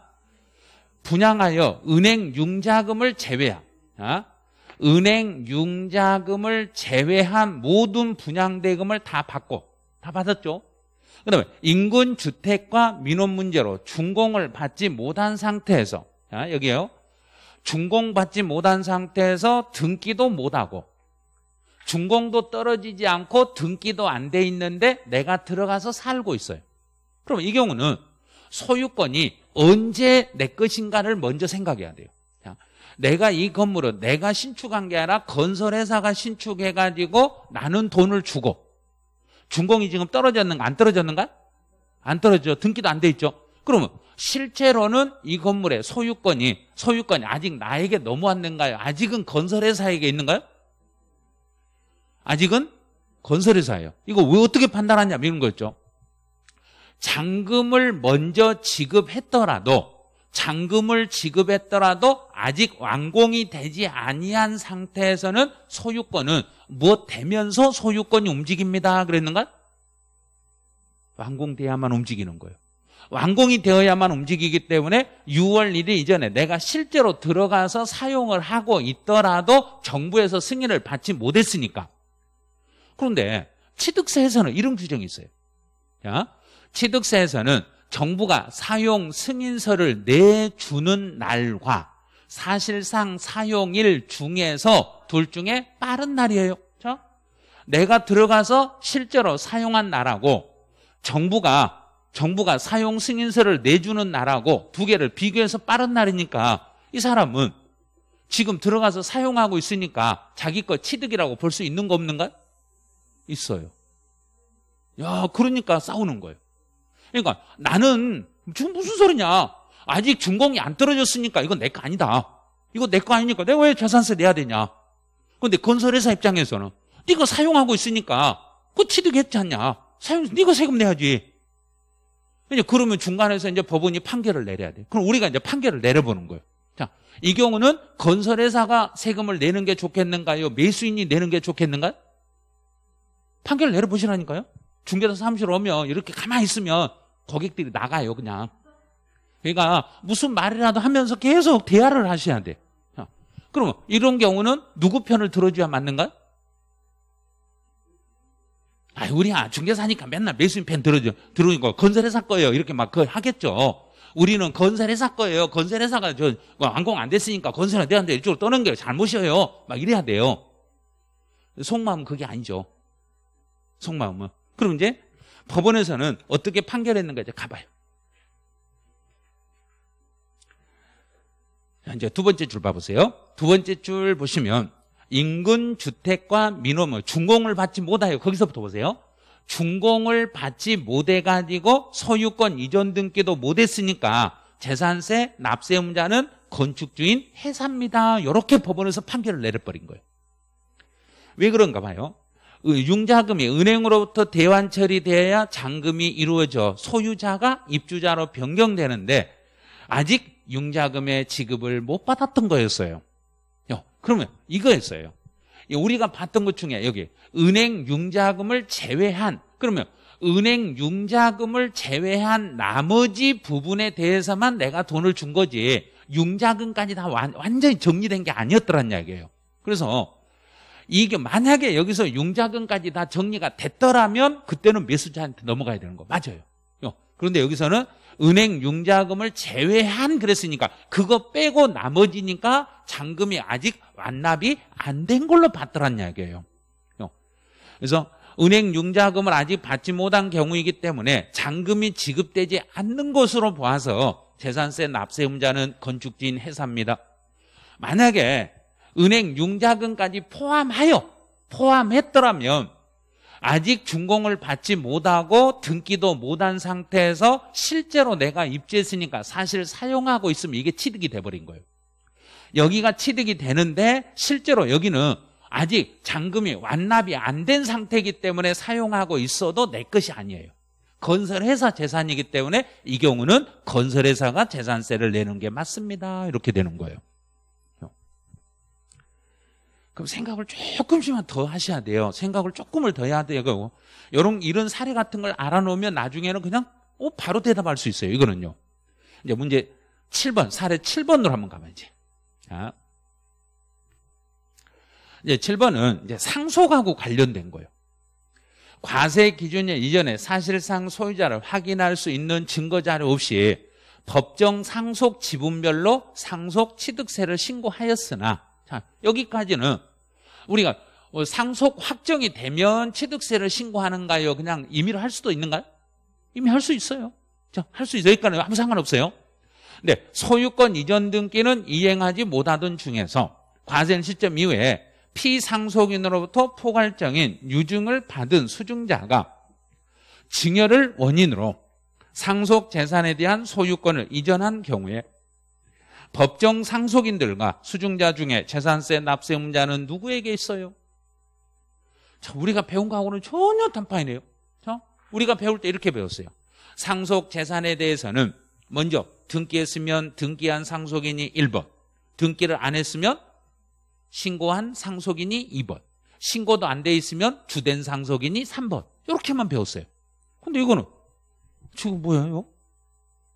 분양하여 은행 융자금을 제외한, 자, 은행 융자금을 제외한 모든 분양대금을 다 받고, 다 받았죠. 그 다음에 인근 주택과 민원 문제로 준공을 받지 못한 상태에서, 자, 여기요, 준공받지 못한 상태에서 등기도 못하고 준공도 떨어지지 않고 등기도 안 돼 있는데 내가 들어가서 살고 있어요. 그럼 이 경우는 소유권이 언제 내 것인가를 먼저 생각해야 돼요. 자, 내가 이 건물은 내가 신축한 게 아니라 건설회사가 신축해가지고 나는 돈을 주고, 준공이 지금 떨어졌는가 안 떨어졌는가? 안 떨어져. 등기도 안 돼 있죠. 그러면 실제로는 이 건물의 소유권이 아직 나에게 넘어왔는가요? 아직은 건설회사에게 있는가요? 아직은 건설회사예요. 이거 왜 어떻게 판단하냐 이런 거였죠. 잔금을 먼저 지급했더라도 아직 완공이 되지 아니한 상태에서는 소유권은 무엇 되면서 소유권이 움직입니다. 그랬는가? 완공돼야만 움직이는 거예요. 완공이 되어야만 움직이기 때문에 6월 1일 이전에 내가 실제로 들어가서 사용을 하고 있더라도 정부에서 승인을 받지 못했으니까. 그런데 취득세에서는 이런 규정이 있어요. 자, 취득세에서는 정부가 사용 승인서를 내주는 날과 사실상 사용일 중에서 둘 중에 빠른 날이에요. 자, 내가 들어가서 실제로 사용한 날하고 정부가 사용 승인서를 내주는 날하고 두 개를 비교해서 빠른 날이니까 이 사람은 지금 들어가서 사용하고 있으니까 자기 거 취득이라고 볼 수 있는 거 없는가요? 있어요. 야, 그러니까 싸우는 거예요. 그러니까 나는 지금 무슨 소리냐? 아직 준공이 안 떨어졌으니까 이건 내 거 아니다. 이거 내 거 아니니까 내가 왜 재산세 내야 되냐? 그런데 건설회사 입장에서는 네가 사용하고 있으니까 그 취득했지 않냐? 네가 세금 내야지. 이제 그러면 중간에서 이제 법원이 판결을 내려야 돼. 그럼 우리가 이제 판결을 내려보는 거예요. 자, 이 경우는 건설회사가 세금을 내는 게 좋겠는가요? 매수인이 내는 게 좋겠는가요? 판결을 내려보시라니까요. 중개사 사무실 오면 이렇게 가만히 있으면 고객들이 나가요, 그냥. 그러니까 무슨 말이라도 하면서 계속 대화를 하셔야 돼. 자, 그러면 이런 경우는 누구 편을 들어줘야 맞는가요? 아, 우리 중개사니까 맨날 매수인 편 들어주니까 건설회사 거예요. 이렇게 막 그걸 하겠죠. 우리는 건설회사 거예요. 건설회사가 완공 안 됐으니까 건설은 내한테 이쪽으로 떠는 게 잘못이에요. 막 이래야 돼요. 속마음은 그게 아니죠. 속마음은. 그럼 이제 법원에서는 어떻게 판결했는가 이제 가봐요. 자, 이제 두 번째 줄 봐보세요. 두 번째 줄 보시면 인근 주택과 민원, 준공을 받지 못하여, 거기서부터 보세요. 준공을 받지 못해가지고 소유권 이전 등기도 못했으니까 재산세 납세의무자는 건축주인 해사입니다. 이렇게 법원에서 판결을 내려버린 거예요. 왜 그런가 봐요. 융자금이 은행으로부터 대환 처리되어야 잔금이 이루어져 소유자가 입주자로 변경되는데 아직 융자금의 지급을 못 받았던 거였어요. 그러면 이거였어요. 우리가 봤던 것 중에 여기 은행 융자금을 제외한, 그러면 은행 융자금을 제외한 나머지 부분에 대해서만 내가 돈을 준 거지 융자금까지 다 완전히 정리된 게 아니었더란 이야기예요. 그래서 이게 만약에 여기서 융자금까지 다 정리가 됐더라면 그때는 매수자한테 넘어가야 되는 거 맞아요. 그런데 여기서는 은행 융자금을 제외한 그랬으니까 그거 빼고 나머지니까 잔금이 아직 완납이 안 된 걸로 받더란 이야기예요. 그래서 은행 융자금을 아직 받지 못한 경우이기 때문에 잔금이 지급되지 않는 것으로 보아서 재산세 납세의무자는 건축주인 해사입니다. 만약에 은행 융자금까지 포함했더라면 아직 준공을 받지 못하고 등기도 못한 상태에서 실제로 내가 입주했으니까 사실 사용하고 있으면 이게 취득이 돼버린 거예요. 여기가 취득이 되는데 실제로 여기는 아직 잔금이 완납이 안 된 상태이기 때문에 사용하고 있어도 내 것이 아니에요. 건설회사 재산이기 때문에 이 경우는 건설회사가 재산세를 내는 게 맞습니다. 이렇게 되는 거예요. 그럼 생각을 조금씩만 더 하셔야 돼요. 생각을 조금을 더 해야 돼요. 이런 사례 같은 걸 알아놓으면 나중에는 그냥 바로 대답할 수 있어요. 이거는요. 이제 문제 7번, 사례 7번으로 한번 가봐요. 자, 이제 7번은 이제 상속하고 관련된 거예요. 과세 기준일 이전에 사실상 소유자를 확인할 수 있는 증거자료 없이 법정 상속 지분별로 상속 취득세를 신고하였으나, 자, 여기까지는 우리가 상속 확정이 되면 취득세를 신고하는가요? 그냥 임의로 할 수도 있는가요? 임의 할 수 있어요. 자, 할 수 있으니까 아무 상관없어요. 근데 소유권 이전 등기는 이행하지 못하던 중에서 과세 시점 이후에 피상속인으로부터 포괄적인 유증을 받은 수증자가 증여를 원인으로 상속 재산에 대한 소유권을 이전한 경우에 법정 상속인들과 수증자 중에 재산세 납세 의무자는 누구에게 있어요? 자, 우리가 배운 거하고는 전혀 단판이네요. 자, 우리가 배울 때 이렇게 배웠어요. 상속 재산에 대해서는 먼저 등기했으면 등기한 상속인이 1번, 등기를 안 했으면 신고한 상속인이 2번, 신고도 안 돼 있으면 주된 상속인이 3번, 이렇게만 배웠어요. 근데 이거는 지금 뭐야 이거?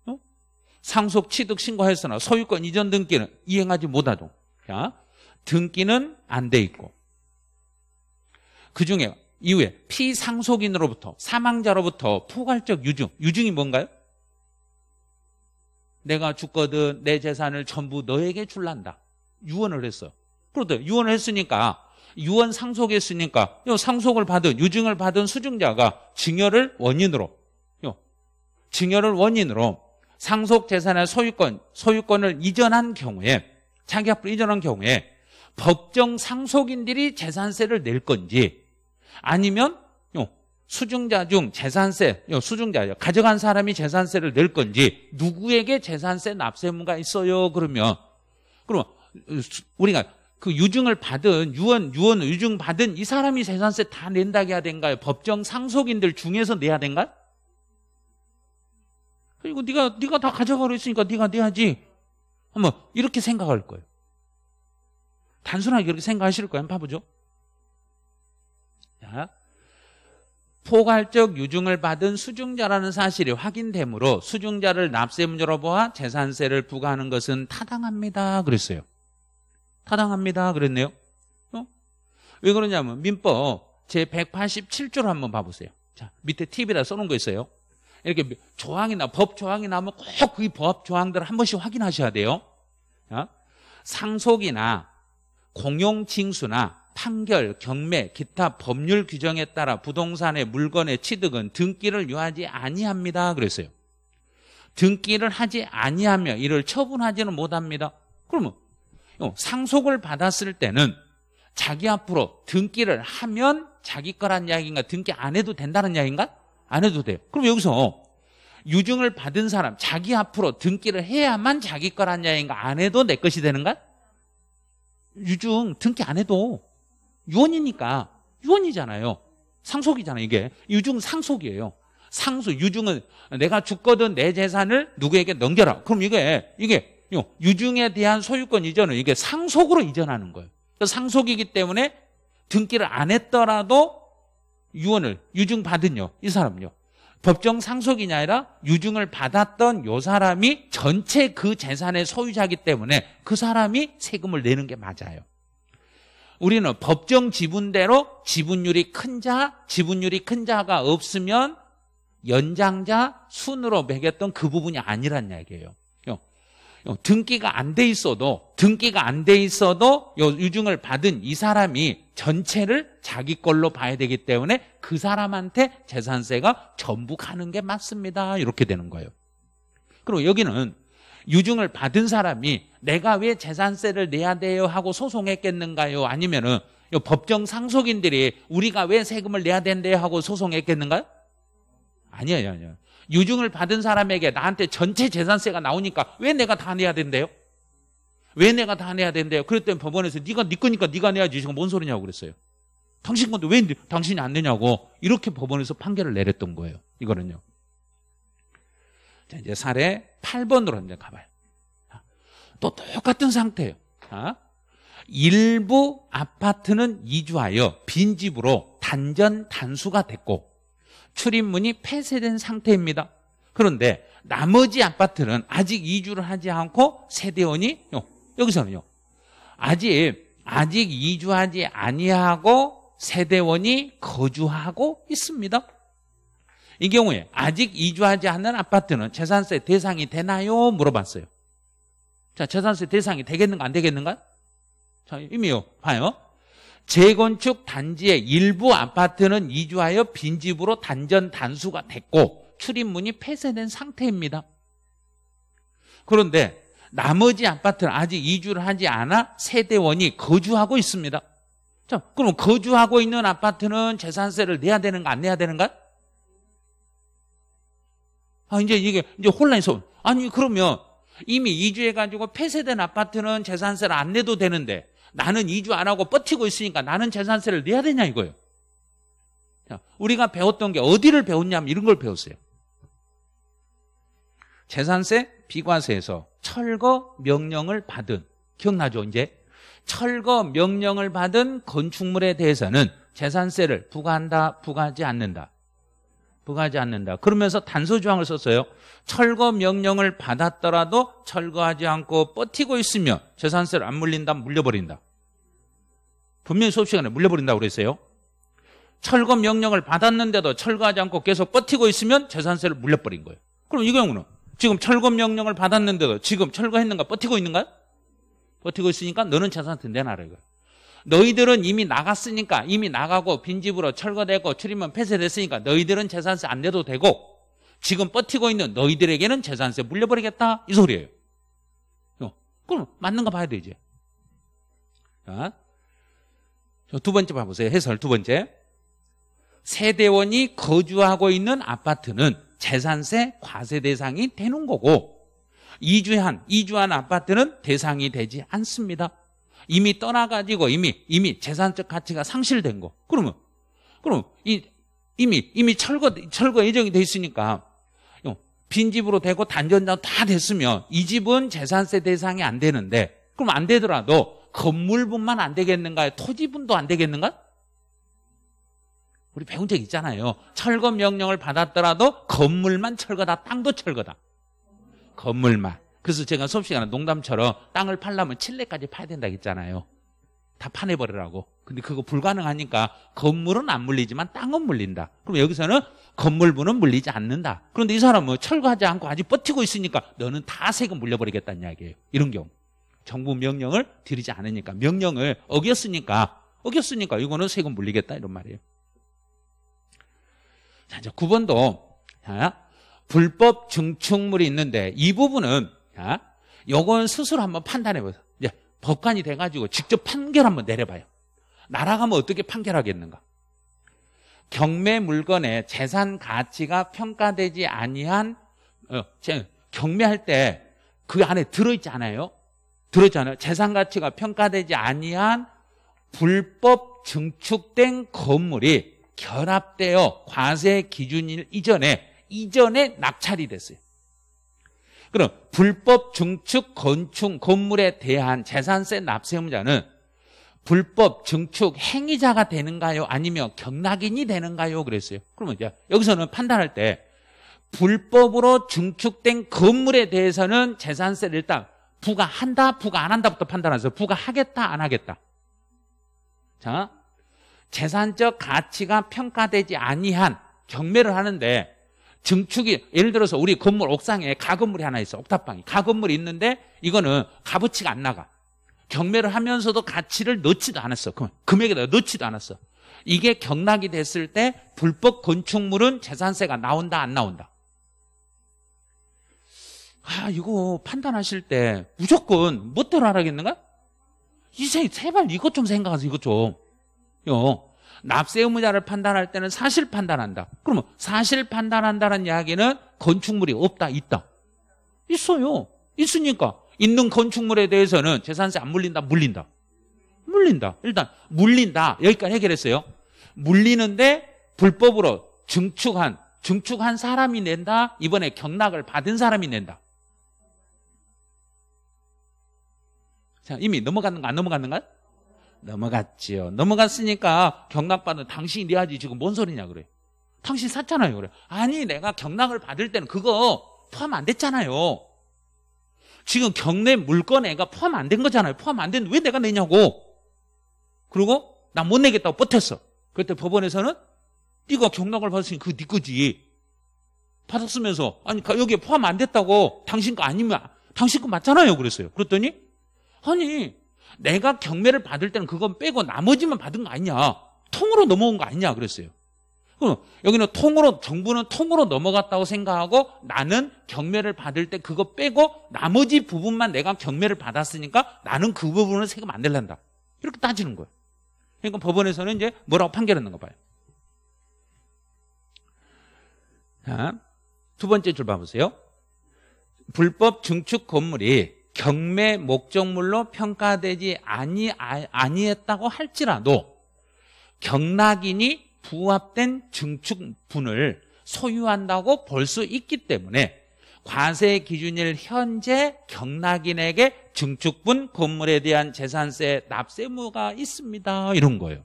어? 상속 취득 신고했으나 소유권 이전 등기는 이행하지 못하죠. 자, 등기는 안 돼 있고 그중에 이후에 피상속인으로부터, 사망자로부터 포괄적 유증, 유증이 뭔가요? 내가 죽거든 내 재산을 전부 너에게 줄란다, 유언을 했어요. 그렇죠? 유언을 했으니까, 유언 상속했으니까 상속을 받은, 유증을 받은 수증자가 증여를 원인으로 상속 재산의 소유권을 이전한 경우에, 자기 앞으로 이전한 경우에 법정 상속인들이 재산세를 낼 건지, 아니면 수증자 중 재산세, 수증자 가져간 사람이 재산세를 낼 건지, 누구에게 재산세 납세 의무가 있어요? 그러면 우리가 그 유증을 받은, 유언 유증 받은 이 사람이 재산세 다 낸다게 해야 된가요? 법정 상속인들 중에서 내야 된가요? 이거 네가 다 가져가려 했으니까 네가 내야지. 한번 이렇게 생각할 거예요. 단순하게 그렇게 생각하실 거예요. 한번 봐보죠. 자, 포괄적 유증을 받은 수증자라는 사실이 확인되므로 수증자를 납세 의무자로 보아 재산세를 부과하는 것은 타당합니다. 그랬어요. 타당합니다. 그랬네요. 왜 그러냐면 민법 제187조를 한번 봐보세요. 자, 밑에 팁이라 써놓은 거 있어요. 이렇게 조항이나 법 조항이 나오면 꼭 그 법 조항들을 한 번씩 확인하셔야 돼요. 자, 상속이나 공용징수나 판결, 경매, 기타 법률 규정에 따라 부동산의 물건의 취득은 등기를 요하지 아니합니다. 그랬어요. 등기를 하지 아니하며 이를 처분하지는 못합니다. 그러면 상속을 받았을 때는 자기 앞으로 등기를 하면 자기 거란 이야기인가, 등기 안 해도 된다는 이야기인가? 안 해도 돼요. 그럼 여기서 유증을 받은 사람, 자기 앞으로 등기를 해야만 자기 거란 이야기인가, 안 해도 내 것이 되는가? 유증, 등기 안 해도 유언이니까, 유언이잖아요. 상속이잖아요. 이게 유증 상속이에요. 상속, 유증은 내가 죽거든 내 재산을 누구에게 넘겨라. 그럼 이게 유증에 대한 소유권 이전은 이게 상속으로 이전하는 거예요. 상속이기 때문에 등기를 안 했더라도 유증 받은요, 이 사람요, 법정 상속이냐 아니라 유증을 받았던 요 사람이 전체 그 재산의 소유자이기 때문에 그 사람이 세금을 내는 게 맞아요. 우리는 법정 지분대로 지분율이 큰 자가 없으면 연장자 순으로 매겼던 그 부분이 아니란 이야기예요. 등기가 안 돼 있어도 유증을 받은 이 사람이 전체를 자기 걸로 봐야 되기 때문에 그 사람한테 재산세가 전부 가는 게 맞습니다. 이렇게 되는 거예요. 그리고 여기는 유증을 받은 사람이 내가 왜 재산세를 내야 돼요 하고 소송했겠는가요? 아니면은 법정 상속인들이 우리가 왜 세금을 내야 된대요 하고 소송했겠는가요? 아니에요. 유증을 받은 사람에게 나한테 전체 재산세가 나오니까 왜 내가 다 내야 된대요? 그랬더니 법원에서 네 거니까 네가 내야지, 지금 뭔 소리냐고 그랬어요. 당신 건데 왜 당신이 안 내냐고, 이렇게 법원에서 판결을 내렸던 거예요. 이거는요. 자, 이제 사례 8번으로 이제 가봐요. 또 똑같은 상태예요. 자, 일부 아파트는 이주하여 빈집으로 단전 단수가 됐고 출입문이 폐쇄된 상태입니다. 그런데 나머지 아파트는 아직 이주를 하지 않고 세대원이, 여기서는요, 아직 이주하지 아니하고 세대원이 거주하고 있습니다. 이 경우에 아직 이주하지 않은 아파트는 재산세 대상이 되나요? 물어봤어요. 자, 재산세 대상이 되겠는가 안 되겠는가? 자, 이미요, 봐요. 재건축 단지의 일부 아파트는 이주하여 빈집으로 단전 단수가 됐고 출입문이 폐쇄된 상태입니다. 그런데 나머지 아파트는 아직 이주를 하지 않아 세대원이 거주하고 있습니다. 자, 그럼 거주하고 있는 아파트는 재산세를 내야 되는가 안 내야 되는가? 이제 이게 이제 혼란이서 아니 그러면 이미 이주해가지고 폐쇄된 아파트는 재산세를 안 내도 되는데 나는 이주 안 하고 버티고 있으니까 나는 재산세를 내야 되냐 이거예요. 우리가 배웠던 게 어디를 배웠냐면 이런 걸 배웠어요. 재산세 비과세에서 철거 명령을 받은, 기억나죠? 이제 철거 명령을 받은 건축물에 대해서는 재산세를 부과한다, 부과하지 않는다. 그러면서 단서조항을 썼어요. 철거 명령을 받았더라도 철거하지 않고 버티고 있으면 재산세를 안 물린다면 물려버린다. 분명히 수업 시간에 물려버린다고 그랬어요. 철거 명령을 받았는데도 철거하지 않고 계속 버티고 있으면 재산세를 물려버린 거예요. 그럼 이 경우는 지금 철거 명령을 받았는데도 지금 철거했는가 버티고 있는가요? 버티고 있으니까 너는 재산세 내놔라 이거예요. 너희들은 이미 나갔으니까 이미 나가고 빈집으로 철거되고 출입문 폐쇄됐으니까 너희들은 재산세 안 내도 되고 지금 버티고 있는 너희들에게는 재산세 물려버리겠다 이 소리예요. 그럼 맞는가 봐야 되지. 자, 두 번째 봐보세요. 해설 두 번째. 세대원이 거주하고 있는 아파트는 재산세 과세 대상이 되는 거고 이주한 아파트는 대상이 되지 않습니다. 이미 떠나가지고 이미 재산적 가치가 상실된 거. 그러면 이미 철거 예정이 돼 있으니까 빈집으로 되고 단전장 다 됐으면 이 집은 재산세 대상이 안 되는데 그럼 안 되더라도 건물분만 안 되겠는가요? 토지분도 안 되겠는가요? 우리 배운 적 있잖아요. 철거 명령을 받았더라도 건물만 철거다, 땅도 철거다. 건물만. 그래서 제가 수업 시간에 농담처럼 땅을 팔려면 칠레까지 파야 된다 했잖아요. 다 파내버리라고. 근데 그거 불가능하니까 건물은 안 물리지만 땅은 물린다. 그럼 여기서는 건물분은 물리지 않는다. 그런데 이 사람은 철거하지 않고 아직 버티고 있으니까 너는 다 세금 물려버리겠다는 이야기예요. 이런 경우. 정부 명령을 들이지 않으니까. 명령을 어겼으니까 이거는 세금 물리겠다 이런 말이에요. 자, 이제 9번도 불법 증축물이 있는데 이 부분은 요건 스스로 한번 판단해보세요. 이제 법관이 돼가지고 직접 판결 한번 내려봐요. 날아가면 어떻게 판결하겠는가? 경매 물건의 재산 가치가 평가되지 아니한 경매할 때 그 안에 들어있잖아요. 재산 가치가 평가되지 아니한 불법 증축된 건물이 결합되어 과세 기준일 이전에 낙찰이 됐어요. 그럼 불법 증축 건축 건물에 대한 재산세 납세의무자는 불법 증축 행위자가 되는가요? 아니면 경락인이 되는가요? 그랬어요. 그러면 이제 여기서는 판단할 때 불법으로 증축된 건물에 대해서는 재산세를 일단 부과한다, 부과 안 한다부터 판단하세요. 부과하겠다, 안 하겠다. 자, 재산적 가치가 평가되지 아니한 경매를 하는데 증축이 예를 들어서 우리 건물 옥상에 가건물이 하나 있어. 옥탑방이 가건물이 있는데 이거는 값어치가 안 나가. 경매를 하면서도 가치를 넣지도 않았어. 금액에다 넣지도 않았어. 이게 경락이 됐을 때 불법 건축물은 재산세가 나온다 안 나온다? 이거 판단하실 때 무조건 멋대로 하라겠는가? 이제 제발 이것 좀 생각하세요. 이것 좀. 납세 의무자를 판단할 때는 사실 판단한다. 그러면 사실 판단한다는 이야기는 건축물이 없다, 있다? 있어요. 있으니까 있는 건축물에 대해서는 재산세 안 물린다, 물린다? 물린다. 일단 물린다. 여기까지 해결했어요. 물리는데 불법으로 증축한 사람이 낸다? 이번에 경락을 받은 사람이 낸다? 자, 이미 넘어갔는가 안 넘어갔는가요? 넘어갔지요. 넘어갔으니까 경락받은 당신이 내야지 지금 뭔 소리냐 그래. 당신 샀잖아요 그래. 아니 내가 경락을 받을 때는 그거 포함 안 됐잖아요. 지금 경매 물건에가 포함 안 된 거잖아요. 포함 안 됐는데 왜 내가 내냐고. 그리고 나 못 내겠다고 버텼어. 그때 법원에서는 네가 경락을 받았으니 그거 네 거지. 받았으면서 아니 여기에 포함 안 됐다고 당신 거 아니면 당신 거 맞잖아요 그랬어요. 그랬더니 아니 내가 경매를 받을 때는 그건 빼고 나머지만 받은 거 아니냐. 통으로 넘어온 거 아니냐 그랬어요. 그럼 여기는 정부는 통으로 넘어갔다고 생각하고 나는 경매를 받을 때 그거 빼고 나머지 부분만 내가 경매를 받았으니까 나는 그 부분은 세금 안 낼란다. 이렇게 따지는 거예요. 그러니까 법원에서는 이제 뭐라고 판결했는가 봐요. 자, 두 번째 줄 봐보세요. 불법 증축 건물이 경매 목적물로 평가되지 아니했다고 할지라도 경락인이 부합된 증축분을 소유한다고 볼 수 있기 때문에 과세 기준일 현재 경락인에게 증축분 건물에 대한 재산세 납세 의무가 있습니다. 이런 거예요.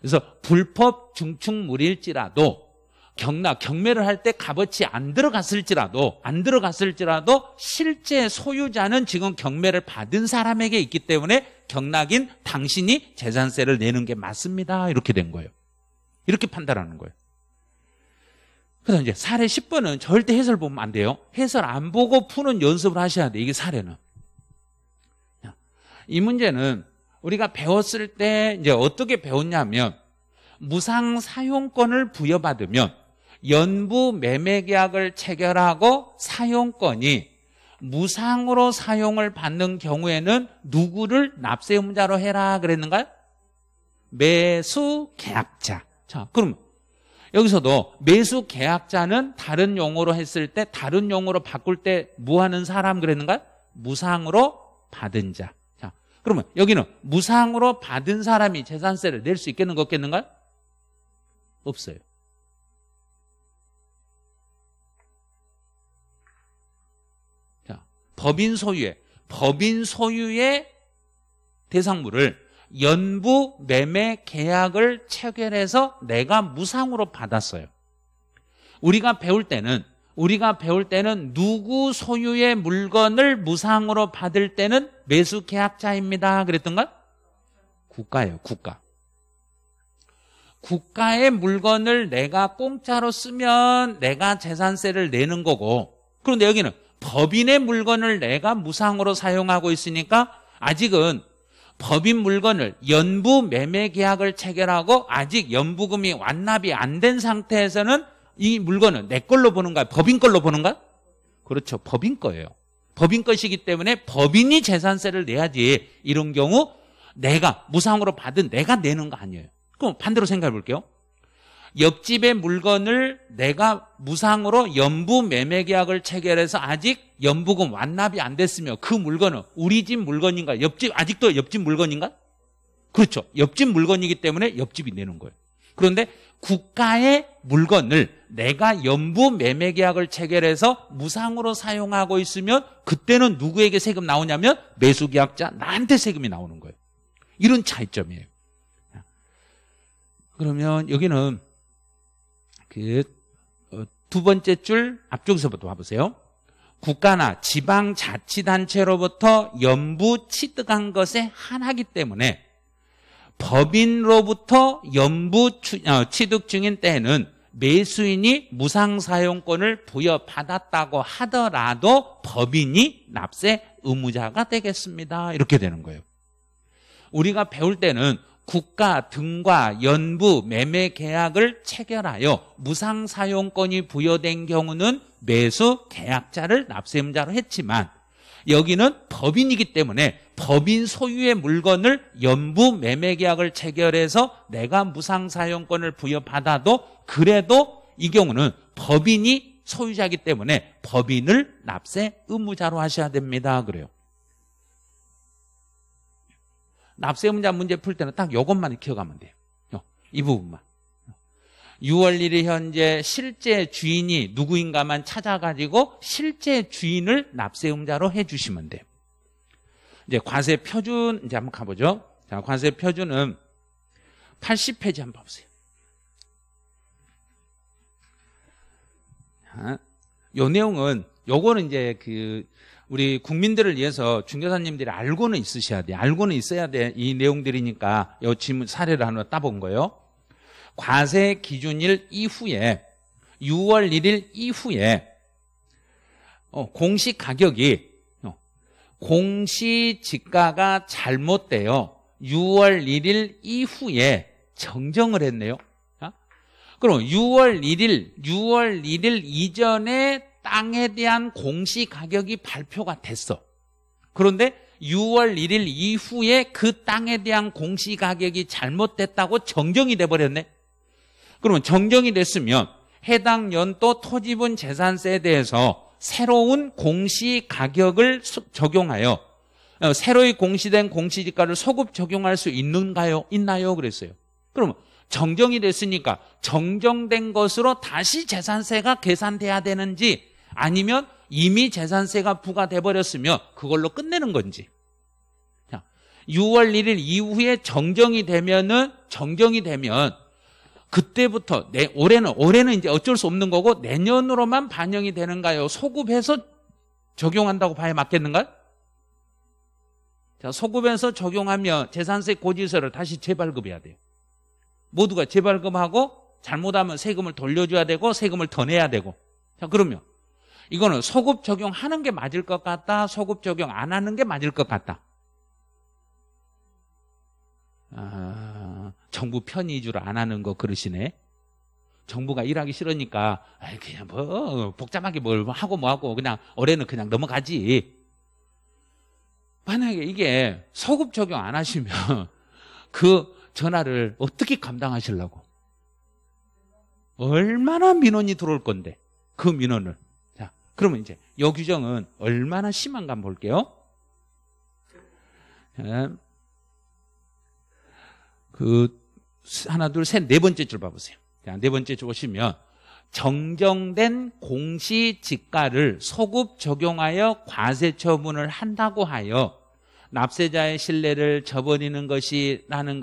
그래서 불법 증축물일지라도 경매를 할 때 값어치 안 들어갔을지라도 실제 소유자는 지금 경매를 받은 사람에게 있기 때문에 경락인 당신이 재산세를 내는 게 맞습니다. 이렇게 된 거예요. 이렇게 판단하는 거예요. 그래서 이제 사례 10번은 절대 해설 보면 안 돼요. 해설 안 보고 푸는 연습을 하셔야 돼. 이게 사례는. 이 문제는 우리가 배웠을 때 이제 어떻게 배웠냐면 무상 사용권을 부여받으면 연부 매매 계약을 체결하고 사용권이 무상으로 사용을 받는 경우에는 누구를 납세 의무자로 해라 그랬는가요? 매수 계약자. 자, 그럼 여기서도 매수 계약자는 다른 용어로 했을 때 다른 용어로 바꿀 때 뭐 하는 사람 그랬는가요? 무상으로 받은 자. 자, 그러면 여기는 무상으로 받은 사람이 재산세를 낼 수 있겠는가 없겠는가요? 없어요. 자, 법인 소유의 대상물을 연부 매매 계약을 체결해서 내가 무상으로 받았어요. 우리가 배울 때는 누구 소유의 물건을 무상으로 받을 때는 매수 계약자입니다. 그랬던가? 국가예요, 국가. 국가의 물건을 내가 공짜로 쓰면 내가 재산세를 내는 거고, 그런데 여기는 법인의 물건을 내가 무상으로 사용하고 있으니까 아직은 법인 물건을 연부 매매 계약을 체결하고 아직 연부금이 완납이 안 된 상태에서는 이 물건은 내 걸로 보는가요? 법인 걸로 보는가요? 그렇죠. 법인 거예요. 법인 것이기 때문에 법인이 재산세를 내야지 이런 경우 내가 무상으로 받은 내가 내는 거 아니에요. 그럼 반대로 생각해 볼게요. 옆집의 물건을 내가 무상으로 연부 매매 계약을 체결해서 아직 연부금 완납이 안 됐으며 그 물건은 우리 집 물건인가? 아직도 옆집 물건인가? 그렇죠. 옆집 물건이기 때문에 옆집이 내는 거예요. 그런데 국가의 물건을 내가 연부 매매 계약을 체결해서 무상으로 사용하고 있으면 그때는 누구에게 세금 나오냐면 매수 계약자 나한테 세금이 나오는 거예요. 이런 차이점이에요. 그러면 여기는 두 번째 줄 앞쪽에서부터 봐보세요. 국가나 지방자치단체로부터 연부 취득한 것에 한하기 때문에 법인로부터 연부 취득 중인 때에는 매수인이 무상사용권을 부여받았다고 하더라도 법인이 납세 의무자가 되겠습니다. 이렇게 되는 거예요. 우리가 배울 때는 국가 등과 연부 매매 계약을 체결하여 무상 사용권이 부여된 경우는 매수 계약자를 납세 의무자로 했지만 여기는 법인이기 때문에 법인 소유의 물건을 연부 매매 계약을 체결해서 내가 무상 사용권을 부여받아도 그래도 이 경우는 법인이 소유자이기 때문에 법인을 납세 의무자로 하셔야 됩니다. 그래요. 납세 의무자 문제 풀 때는 딱 이것만 기억하면 돼요. 이 부분만. 6월 1일 현재 실제 주인이 누구인가만 찾아가지고 실제 주인을 납세 의무자로 해주시면 돼요. 이제 과세 표준 이제 한번 가보죠. 자, 과세 표준은 80페이지 한번 보세요. 요 내용은 요거는 이제 우리 국민들을 위해서 중개사님들이 알고는 있으셔야 돼. 알고는 있어야 돼. 이 내용들이니까 요 질문 사례를 하나 따본 거예요. 과세 기준일 이후에 6월 1일 이후에 공시 가격이 공시 지가가 잘못되어 6월 1일 이후에 정정을 했네요. 그럼 6월 1일 이전에 땅에 대한 공시가격이 발표가 됐어. 그런데 6월 1일 이후에 그 땅에 대한 공시가격이 잘못됐다고 정정이 돼버렸네. 그러면 정정이 됐으면 해당 연도 토지분 재산세에 대해서 새로운 공시가격을 적용하여 새로이 공시된 공시지가를 소급 적용할 수 있나요? 그랬어요. 그러면 정정이 됐으니까 정정된 것으로 다시 재산세가 계산돼야 되는지, 아니면 이미 재산세가 부과돼버렸으면 그걸로 끝내는 건지. 6월 1일 이후에 정정이 되면 그때부터 올해는 이제 어쩔 수 없는 거고, 내년으로만 반영이 되는가요? 소급해서 적용한다고 봐야 맞겠는가요? 자, 소급해서 적용하면 재산세 고지서를 다시 재발급해야 돼요. 모두가 재발급하고 잘못하면 세금을 돌려줘야 되고 세금을 더 내야 되고. 자, 그러면 이거는 소급 적용하는 게 맞을 것 같다, 소급 적용 안 하는 게 맞을 것 같다. 정부 편의주를 안 하는 거 그러시네. 정부가 일하기 싫으니까 그냥 뭐 복잡하게 뭘 하고 뭐하고 그냥 올해는 그냥 넘어가지. 만약에 이게 소급 적용 안 하시면 그 전화를 어떻게 감당하시려고? 얼마나 민원이 들어올 건데, 그 민원을. 자, 그러면 이제 이 규정은 얼마나 심한가 한번 볼게요. 하나, 둘, 셋, 네 번째 줄 봐보세요. 자, 네 번째 줄 보시면, 정정된 공시지가를 소급 적용하여 과세 처분을 한다고 하여 납세자의 신뢰를 저버리는 것이라는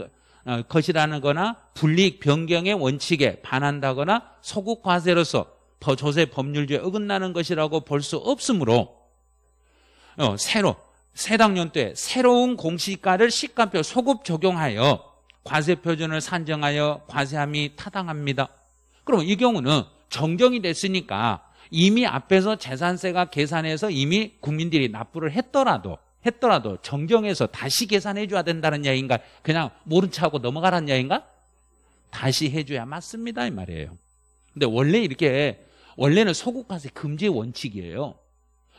거나 불이익 변경의 원칙에 반한다거나 소급 과세로서 조세 법률주의에 어긋나는 것이라고 볼 수 없으므로, 해당 연도에 새로운 공시가를 시가표 소급 적용하여 과세 표준을 산정하여 과세함이 타당합니다. 그러면 이 경우는 정정이 됐으니까 이미 앞에서 재산세가 계산해서 이미 국민들이 납부를 했더라도 정정해서 다시 계산해 줘야 된다는 얘기인가, 그냥 모른 체하고 넘어가라는 얘기인가? 다시 해줘야 맞습니다, 이 말이에요. 근데 원래는 소급과세 금지 원칙이에요.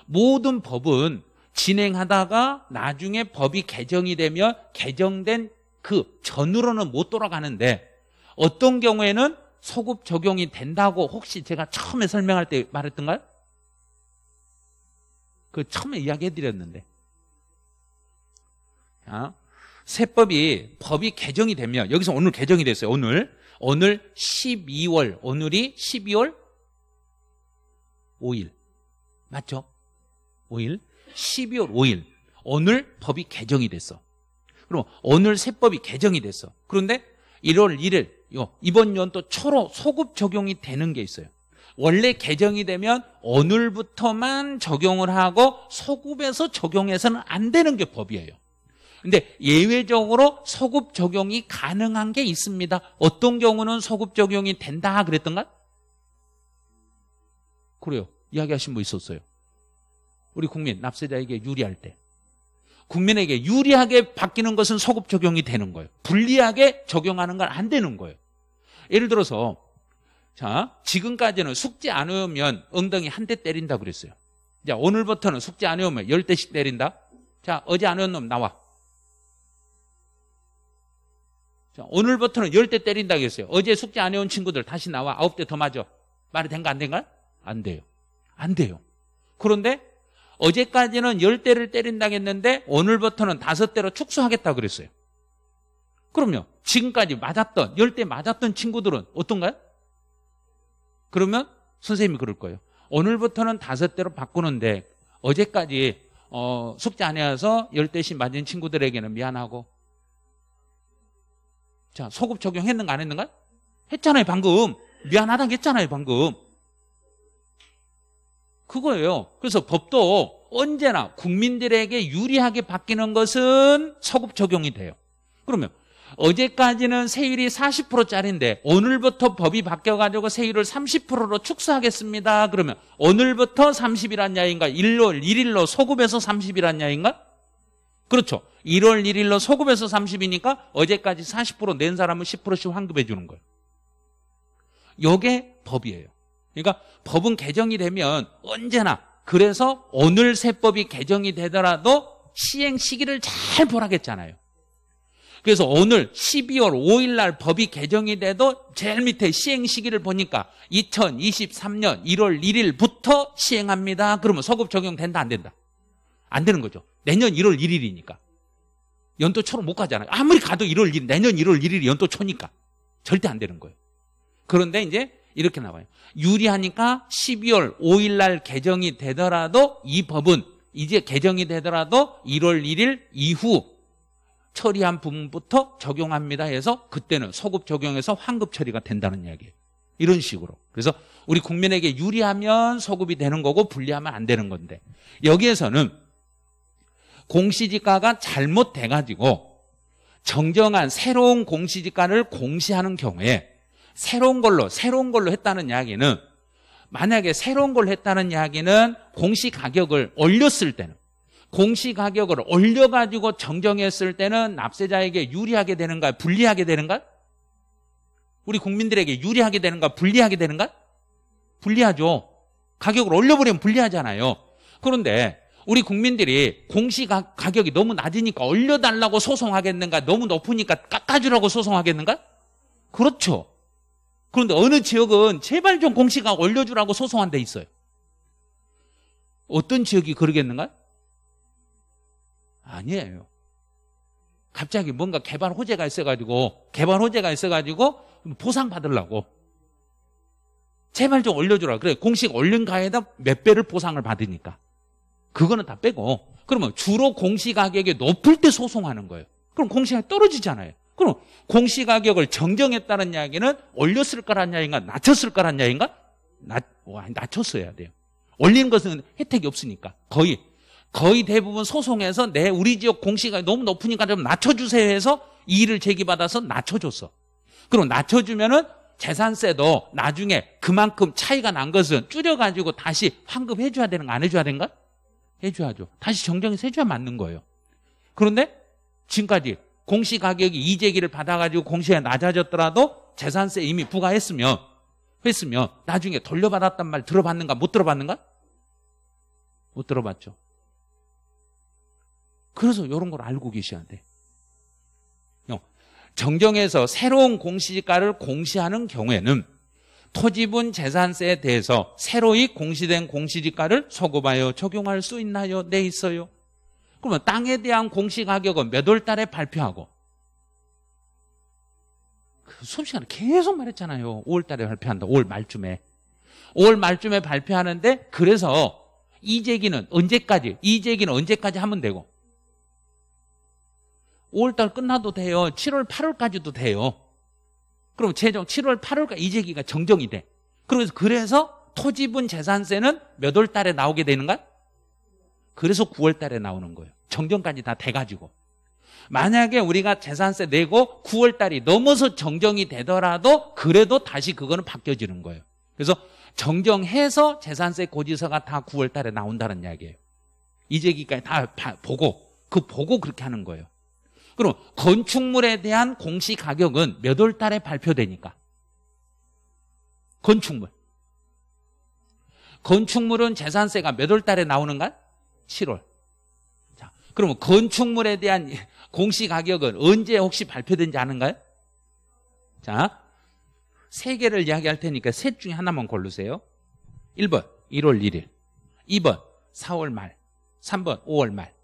모든 법은 진행하다가 나중에 법이 개정이 되면 개정된 그 전으로는 못 돌아가는데, 어떤 경우에는 소급 적용이 된다고 혹시 제가 처음에 설명할 때 말했던가요? 그 처음에 이야기해드렸는데, 세법이 개정이 되면, 여기서 오늘 개정이 됐어요. 오늘 12월, 오늘이 12월 5일 맞죠? 12월 5일 오늘 법이 개정이 됐어. 그럼 오늘 세법이 개정이 됐어. 그런데 1월 1일 이번 연도 초로 소급 적용이 되는 게 있어요. 원래 개정이 되면 오늘부터만 적용을 하고 소급에서 적용해서는 안 되는 게 법이에요. 근데 예외적으로 소급 적용이 가능한 게 있습니다. 어떤 경우는 소급 적용이 된다 그랬던가? 그래요. 이야기하신 분 있었어요. 우리 국민, 납세자에게 유리할 때. 국민에게 유리하게 바뀌는 것은 소급 적용이 되는 거예요. 불리하게 적용하는 건 안 되는 거예요. 예를 들어서, 자, 지금까지는 숙제 안 외우면 엉덩이 한 대 때린다 그랬어요. 자, 오늘부터는 숙제 안 외우면 10대씩 때린다. 자, 어제 안 외운 놈 나와. 자, 오늘부터는 10대 때린다 그랬어요. 어제 숙제 안 해온 친구들 다시 나와. 9대 더 맞아. 말이 된가 안 된가? 안 돼요. 안 돼요. 그런데 어제까지는 10대를 때린다 했는데 오늘부터는 5대로 축소하겠다 그랬어요. 그러면 지금까지 10대 맞았던 친구들은 어떤가요? 그러면 선생님이 그럴 거예요. 오늘부터는 5대로 바꾸는데 어제까지 숙제 안 해와서 10대씩 맞은 친구들에게는 미안하고. 자, 소급 적용했는가 안 했는가? 했잖아요, 방금. 미안하다고 했잖아요, 방금. 그거예요. 그래서 법도 언제나 국민들에게 유리하게 바뀌는 것은 소급 적용이 돼요. 그러면 어제까지는 세율이 40%짜리인데 오늘부터 법이 바뀌어가지고 세율을 30%로 축소하겠습니다. 그러면 오늘부터 30이란 야인가? 1월 1일로 소급해서 30이란 야인가? 그렇죠. 1월 1일로 소급해서 30이니까 어제까지 40% 낸 사람은 10%씩 환급해 주는 거예요. 이게 법이에요. 그러니까 법은 개정이 되면 언제나, 그래서 오늘 세법이 개정이 되더라도 시행 시기를 잘 보라겠잖아요. 그래서 오늘 12월 5일 날 법이 개정이 돼도 제일 밑에 시행 시기를 보니까 2023년 1월 1일부터 시행합니다. 그러면 소급 적용된다 안 된다? 안 되는 거죠. 내년 1월 1일이니까. 연도초로 못 가잖아요. 아무리 가도 1월 1일, 내년 1월 1일이 연도초니까. 절대 안 되는 거예요. 그런데 이제 이렇게 나와요. 유리하니까 12월 5일 날 개정이 되더라도 이 법은 이제 개정이 되더라도 1월 1일 이후 처리한 부분부터 적용합니다 해서 그때는 소급 적용해서 환급 처리가 된다는 이야기예요. 이런 식으로. 그래서 우리 국민에게 유리하면 소급이 되는 거고 불리하면 안 되는 건데 여기에서는 공시지가가 잘못돼가지고 정정한 새로운 공시지가를 공시하는 경우에 새로운 걸로 했다는 이야기는 만약에 새로운 걸 했다는 이야기는 공시가격을 올렸을 때는 공시가격을 올려가지고 정정했을 때는 납세자에게 유리하게 되는가 불리하게 되는가? 우리 국민들에게 유리하게 되는가 불리하게 되는가? 불리하죠. 가격을 올려버리면 불리하잖아요. 그런데 우리 국민들이 공시가격이 너무 낮으니까 올려달라고 소송하겠는가? 너무 높으니까 깎아주라고 소송하겠는가? 그렇죠. 그런데 어느 지역은 제발 좀 공시가격 올려주라고 소송한 데 있어요. 어떤 지역이 그러겠는가? 아니에요. 갑자기 뭔가 개발 호재가 있어가지고 보상받으려고 제발 좀 올려주라 그래. 공식 올린가에다 몇 배를 보상을 받으니까 그거는 다 빼고 그러면 주로 공시가격이 높을 때 소송하는 거예요. 그럼 공시가격이 떨어지잖아요. 그럼 공시가격을 정정했다는 이야기는 올렸을 거란 이야기인가 낮췄을 거란 이야기인가? 낮췄어야 돼요. 올리는 것은 혜택이 없으니까 거의 대부분 소송에서 내 우리 지역 공시가 너무 높으니까 좀 낮춰주세요 해서 이의를 제기받아서 낮춰줬어. 그럼 낮춰주면은 재산세도 나중에 그만큼 차이가 난 것은 줄여가지고 다시 환급해줘야 되는 거 안 해줘야 되는가? 해줘야죠. 다시 정정해서 해줘야 맞는 거예요. 그런데 지금까지 공시가격이 이의제기를 받아가지고 공시가 낮아졌더라도 재산세 이미 부과했으면 나중에 돌려받았단 말 들어봤는가 못 들어봤는가? 못 들어봤죠. 그래서 이런 걸 알고 계셔야 돼. 정정해서 새로운 공시지가를 공시하는 경우에는 토지분 재산세에 대해서 새로이 공시된 공시지가를 소급하여 적용할 수 있나요? 네, 있어요. 그러면 땅에 대한 공시가격은 몇 월 달에 발표하고 그 수업시간에 계속 말했잖아요. 5월 달에 발표한다. 5월 말쯤에 발표하는데 그래서 이의제기는 언제까지 하면 되고 5월달 끝나도 돼요. 7월, 8월까지도 돼요. 그럼 최종 7월, 8월까지 이의제기가 정정이 돼. 그래서 토지분 재산세는 몇 월 달에 나오게 되는가? 그래서 9월 달에 나오는 거예요. 정정까지 다 돼가지고. 만약에 우리가 재산세 내고 9월 달이 넘어서 정정이 되더라도 그래도 다시 그거는 바뀌어지는 거예요. 그래서 정정해서 재산세 고지서가 다 9월 달에 나온다는 이야기예요. 이의제기까지 다 보고 그렇게 하는 거예요. 그럼 건축물에 대한 공시가격은 몇 월 달에 발표되니까? 건축물은 재산세가 몇 월 달에 나오는가? 7월. 자, 그러면 건축물에 대한 공시가격은 언제 혹시 발표된지 아는가요? 자, 세 개를 이야기할 테니까 셋 중에 하나만 고르세요. 1번 1월 1일, 2번 4월 말, 3번 5월 말.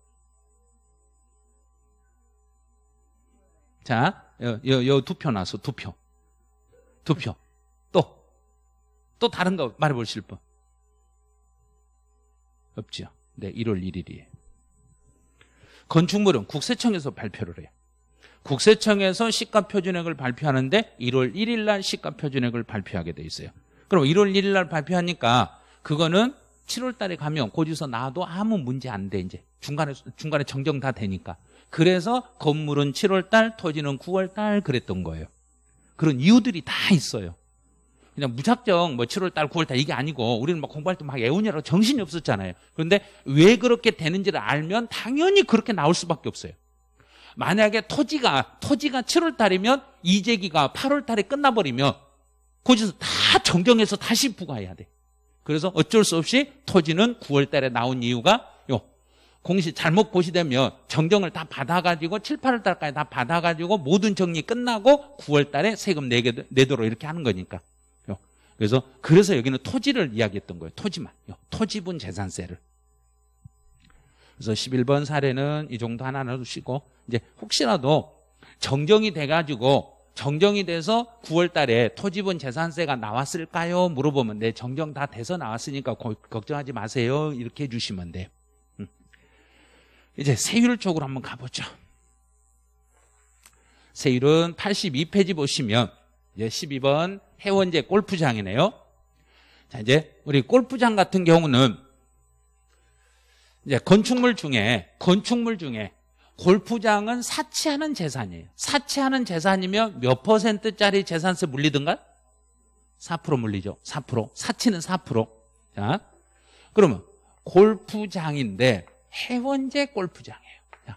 자, 요 투표 나왔어. 투표. 또 다른 거 말해보실 분? 없죠. 네, 1월 1일이에요. 건축물은 국세청에서 발표를 해요. 국세청에서 시가표준액을 발표하는데 1월 1일 날 시가표준액을 발표하게 돼 있어요. 그럼 1월 1일 날 발표하니까 그거는 7월 달에 가면 고지서 나와도 아무 문제 안 돼. 이제 중간에 정정 다 되니까. 그래서 건물은 7월달, 토지는 9월달 그랬던 거예요. 그런 이유들이 다 있어요. 그냥 무작정 7월달, 9월달 이게 아니고 우리는 공부할 때 애우냐라고 정신이 없었잖아요. 그런데 왜 그렇게 되는지를 알면 당연히 그렇게 나올 수밖에 없어요. 만약에 토지가 7월달이면 이의제기가 8월달에 끝나버리면 고지서 다 정정해서 다시 부과해야 돼. 그래서 어쩔 수 없이 토지는 9월달에 나온 이유가 공시 잘못 고시되면 정정을 다 받아가지고 7, 8월 달까지 다 받아가지고 모든 정리 끝나고 9월 달에 세금 내도록 이렇게 하는 거니까. 그래서 여기는 토지를 이야기했던 거예요. 토지만. 토지분 재산세를. 그래서 11번 사례는 이 정도 하나 두시고, 이제 혹시라도 정정이 돼가지고 정정이 돼서 9월 달에 토지분 재산세가 나왔을까요? 물어보면 돼. 정정 다 돼서 나왔으니까 걱정하지 마세요. 이렇게 해주시면 돼요. 이제 세율 쪽으로 한번 가보죠. 세율은 82페이지 보시면 이제 12번 회원제 골프장이네요. 자, 이제 우리 골프장 같은 경우는 이제 건축물 중에 골프장은 사치하는 재산이에요. 사치하는 재산이면 몇 퍼센트짜리 재산세 물리든가? 4% 물리죠. 4%. 사치는 4%. 자, 그러면 골프장인데 회원제 골프장이에요. 자,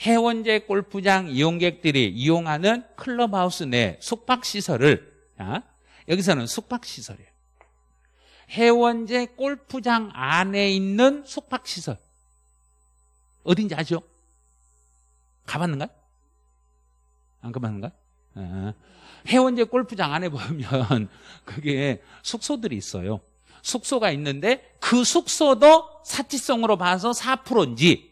회원제 골프장 이용객들이 이용하는 클럽하우스 내 숙박시설을, 자, 여기서는 숙박시설이에요. 회원제 골프장 안에 있는 숙박시설. 어딘지 아시죠? 가봤는가요? 안 가봤는가요? 아, 회원제 골프장 안에 보면 그게 숙소들이 있어요. 숙소가 있는데 그 숙소도 사치성으로 봐서 4%인지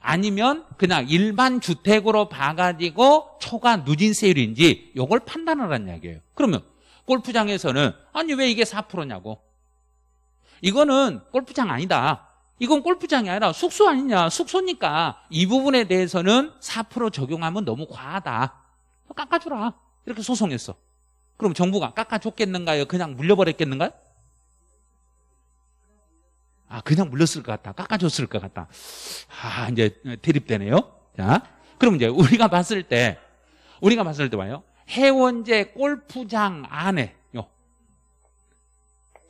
아니면 그냥 일반 주택으로 봐가지고 초과 누진세율인지 이걸 판단하라는 이야기예요. 그러면 골프장에서는 아니 왜 이게 4%냐고, 이거는 골프장 아니다, 이건 골프장이 아니라 숙소 아니냐, 숙소니까 이 부분에 대해서는 4% 적용하면 너무 과하다, 깎아주라, 이렇게 소송했어. 그럼 정부가 깎아줬겠는가요? 그냥 물려버렸겠는가요? 아, 그냥 물렸을 것 같다. 깎아줬을 것 같다. 아, 이제 대립되네요. 자, 그럼 이제 우리가 봤을 때 봐요. 회원제 골프장 안에, 요.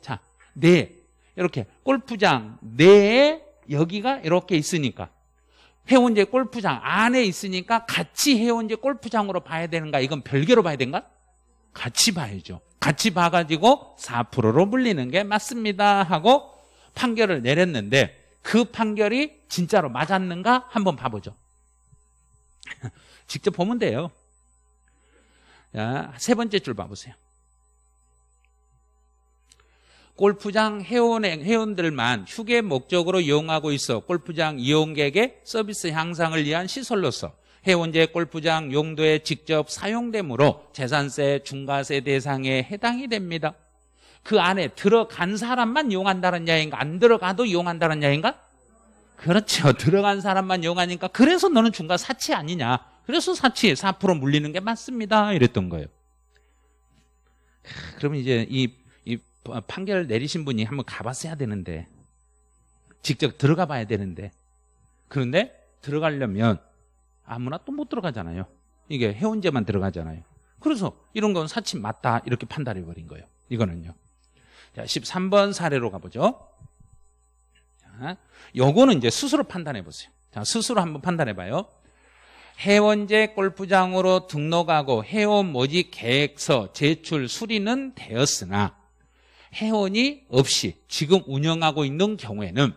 자, 네. 이렇게 골프장 내에 여기가 이렇게 있으니까. 회원제 골프장 안에 있으니까 같이 회원제 골프장으로 봐야 되는가? 이건 별개로 봐야 되는가? 같이 봐야죠. 같이 봐가지고 4%로 물리는 게 맞습니다 하고 판결을 내렸는데 그 판결이 진짜로 맞았는가 한번 봐보죠. 직접 보면 돼요. 자, 세 번째 줄 봐보세요. 골프장 회원들만 휴게 목적으로 이용하고 있어 골프장 이용객의 서비스 향상을 위한 시설로서 회원제 골프장 용도에 직접 사용되므로 재산세 중과세 대상에 해당이 됩니다. 그 안에 들어간 사람만 이용한다는 이야기인가? 안 들어가도 이용한다는 이야기인가? 그렇죠. 들어간 사람만 이용하니까 그래서 너는 중과 사치 아니냐. 그래서 사치 4% 물리는 게 맞습니다. 이랬던 거예요. 그러면 이제 이 판결을 내리신 분이 한번 가봤어야 되는데, 직접 들어가 봐야 되는데, 그런데 들어가려면 아무나 또 못 들어가잖아요. 이게 회원제만 들어가잖아요. 그래서 이런 건 사치 맞다 이렇게 판단해버린 거예요. 이거는요. 자, 13번 사례로 가보죠. 자, 요거는 이제 스스로 판단해 보세요. 자, 스스로 한번 판단해 봐요. 회원제 골프장으로 등록하고 회원 모집 계획서 제출 수리는 되었으나 회원이 없이 지금 운영하고 있는 경우에는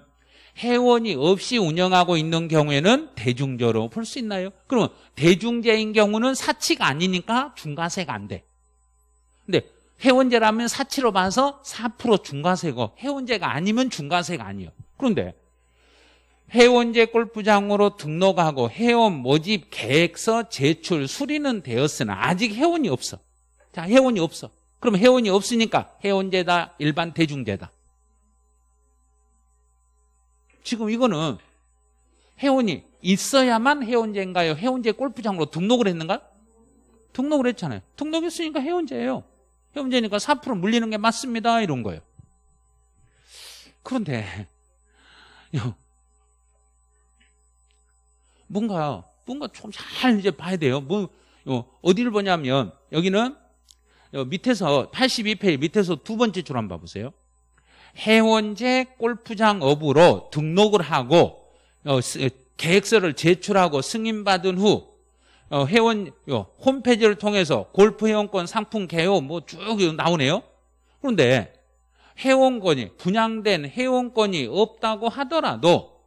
대중제로 볼 수 있나요? 그러면 대중제인 경우는 사치가 아니니까 중과세가 안 돼. 근데 회원제라면 사치로 봐서 4% 중과세고 회원제가 아니면 중과세가 아니에요. 그런데 회원제 골프장으로 등록하고 회원 모집 계획서 제출 수리는 되었으나 아직 회원이 없어. 자, 회원이 없어. 그럼 회원이 없으니까 회원제다 일반 대중제다. 지금 이거는 회원이 있어야만 회원제인가요? 회원제 골프장으로 등록을 했는가? 등록을 했잖아요. 등록했으니까 회원제예요. 회원제니까 4% 물리는 게 맞습니다. 이런 거예요. 그런데 뭔가 좀 잘 이제 봐야 돼요. 어디를 보냐면 여기는 밑에서 82페이지 밑에서 두 번째 줄 한번 봐보세요. 회원제 골프장 업으로 등록을 하고 계획서를 제출하고 승인받은 후 회원 홈페이지를 통해서 골프 회원권 상품 개요 뭐 쭉 나오네요. 그런데 회원권이 분양된 회원권이 없다고 하더라도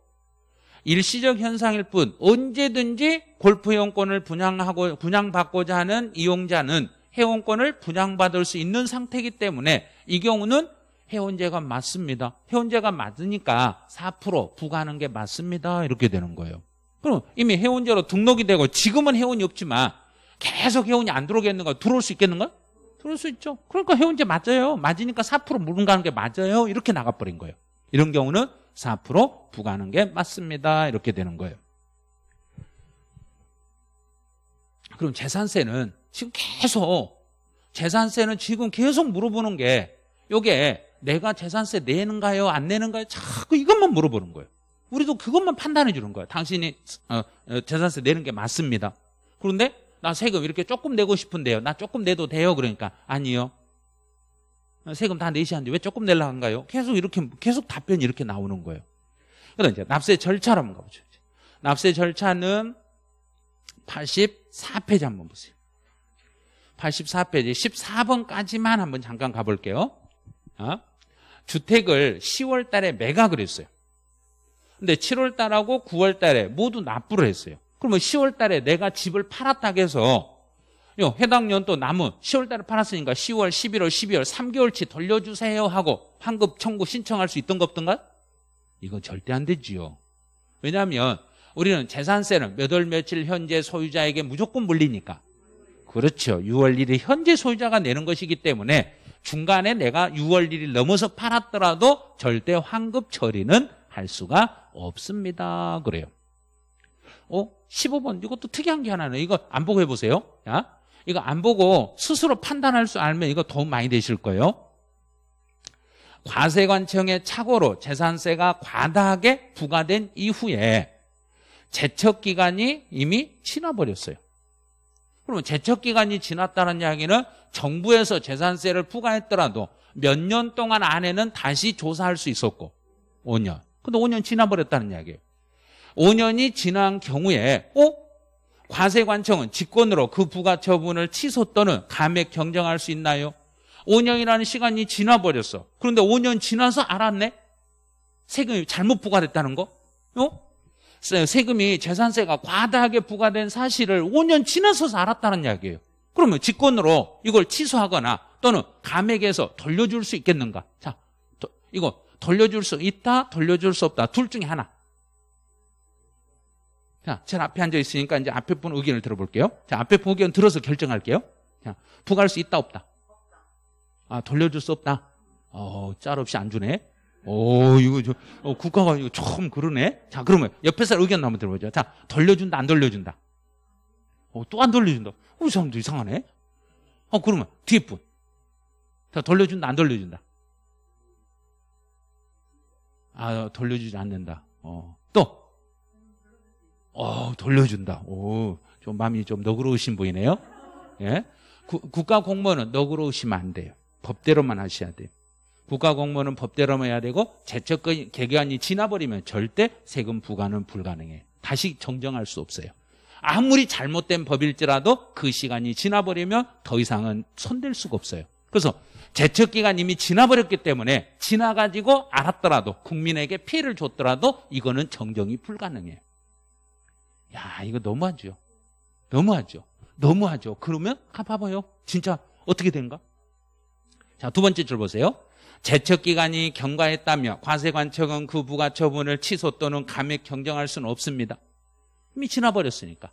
일시적 현상일 뿐 언제든지 골프 회원권을 분양받고자 하는 이용자는 회원권을 분양받을 수 있는 상태이기 때문에 이 경우는 회원제가 맞습니다. 회원제가 맞으니까 4% 부과하는 게 맞습니다. 이렇게 되는 거예요. 그럼 이미 회원제로 등록이 되고 지금은 회원이 없지만 계속 회원이 안 들어오겠는가? 들어올 수 있겠는가? 들어올 수 있죠. 그러니까 회원제 맞아요. 맞으니까 4% 무릉가하는 게 맞아요. 이렇게 나가버린 거예요. 이런 경우는 4% 부과하는 게 맞습니다. 이렇게 되는 거예요. 그럼 재산세는 지금 계속 물어보는 게 이게 내가 재산세 내는가요? 안 내는가요? 자꾸 이것만 물어보는 거예요. 우리도 그것만 판단해 주는 거예요. 당신이 재산세 내는 게 맞습니다. 그런데 나 세금 이렇게 조금 내고 싶은데요. 나 조금 내도 돼요? 그러니까 아니요. 세금 다 내시는데 왜 조금 내려고 한가요? 계속 답변이 이렇게 나오는 거예요. 그럼 이제 납세 절차로 한번 가보죠. 납세 절차는 84페이지 한번 보세요. 84페이지 14번까지만 한번 잠깐 가볼게요. 주택을 10월 달에 매각을 했어요. 근데 7월 달하고 9월 달에 모두 납부를 했어요. 그러면 10월 달에 내가 집을 팔았다고 해서 해당 연도 남은 10월 달에 팔았으니까 10월, 11월, 12월 3개월치 돌려주세요 하고 환급 청구 신청할 수 있던가 없던가? 이거 절대 안 되지요. 왜냐하면 우리는 재산세는 몇 월 며칠 현재 소유자에게 무조건 물리니까. 그렇죠. 6월 1일 현재 소유자가 내는 것이기 때문에 중간에 내가 6월 1일 넘어서 팔았더라도 절대 환급 처리는 할 수가 없습니다. 그래요. 15번 이것도 특이한 게 하나는 이거 안 보고 해보세요. 이거 안 보고 스스로 판단할 수 알면 이거 도움 많이 되실 거예요. 과세관청의 착오로 재산세가 과다하게 부과된 이후에 제척기간이 이미 지나버렸어요. 그러면 제척기간이 지났다는 이야기는 정부에서 재산세를 부과했더라도 몇 년 동안 안에는 다시 조사할 수 있었고 5년. 근데 5년 지나버렸다는 이야기예요. 5년이 지난 경우에 과세관청은 직권으로 그 부가처분을 취소 또는 감액 경정할 수 있나요? 5년이라는 시간이 지나버렸어. 그런데 5년 지나서 알았네? 세금이 잘못 부과됐다는 거? 세금이 재산세가 과다하게 부과된 사실을 5년 지나서서 알았다는 이야기예요. 그러면 직권으로 이걸 취소하거나 또는 감액해서 돌려줄 수 있겠는가? 자, 이거 돌려줄 수 있다, 돌려줄 수 없다. 둘 중에 하나. 자, 제일 앞에 앉아 있으니까 이제 앞에 분 의견을 들어볼게요. 자, 앞에 분 의견 들어서 결정할게요. 자, 부과할 수 있다, 없다? 아, 돌려줄 수 없다. 짤 없이 안 주네. 이거 국가가 이거 좀 그러네. 자, 그러면 옆에 사람 의견 한번 들어보죠. 자, 돌려준다, 안 돌려준다? 또 안 돌려준다. 이 사람도 이상하네. 그러면 뒤에 분. 자, 돌려준다, 안 돌려준다? 돌려주지 않는다. 또? 돌려준다. 좀 마음이 좀 너그러우신 분이네요. 예. 국가 공무원은 너그러우시면 안 돼요. 법대로만 하셔야 돼요. 국가 공무원은 법대로만 해야 되고 제척 기간이 지나버리면 절대 세금 부과는 불가능해요. 다시 정정할 수 없어요. 아무리 잘못된 법일지라도 그 시간이 지나버리면 더 이상은 손댈 수가 없어요. 그래서 제척 기간 이미 지나버렸기 때문에 지나가지고 알았더라도 국민에게 피해를 줬더라도 이거는 정정이 불가능해요. 야, 이거 너무하죠. 너무하죠. 너무하죠. 그러면 봐봐요. 진짜 어떻게 된가? 자, 두 번째 줄 보세요. 제척기간이 경과했다며 과세관청은 그 부가처분을 취소 또는 감액 경정할 수는 없습니다. 이미 지나버렸으니까.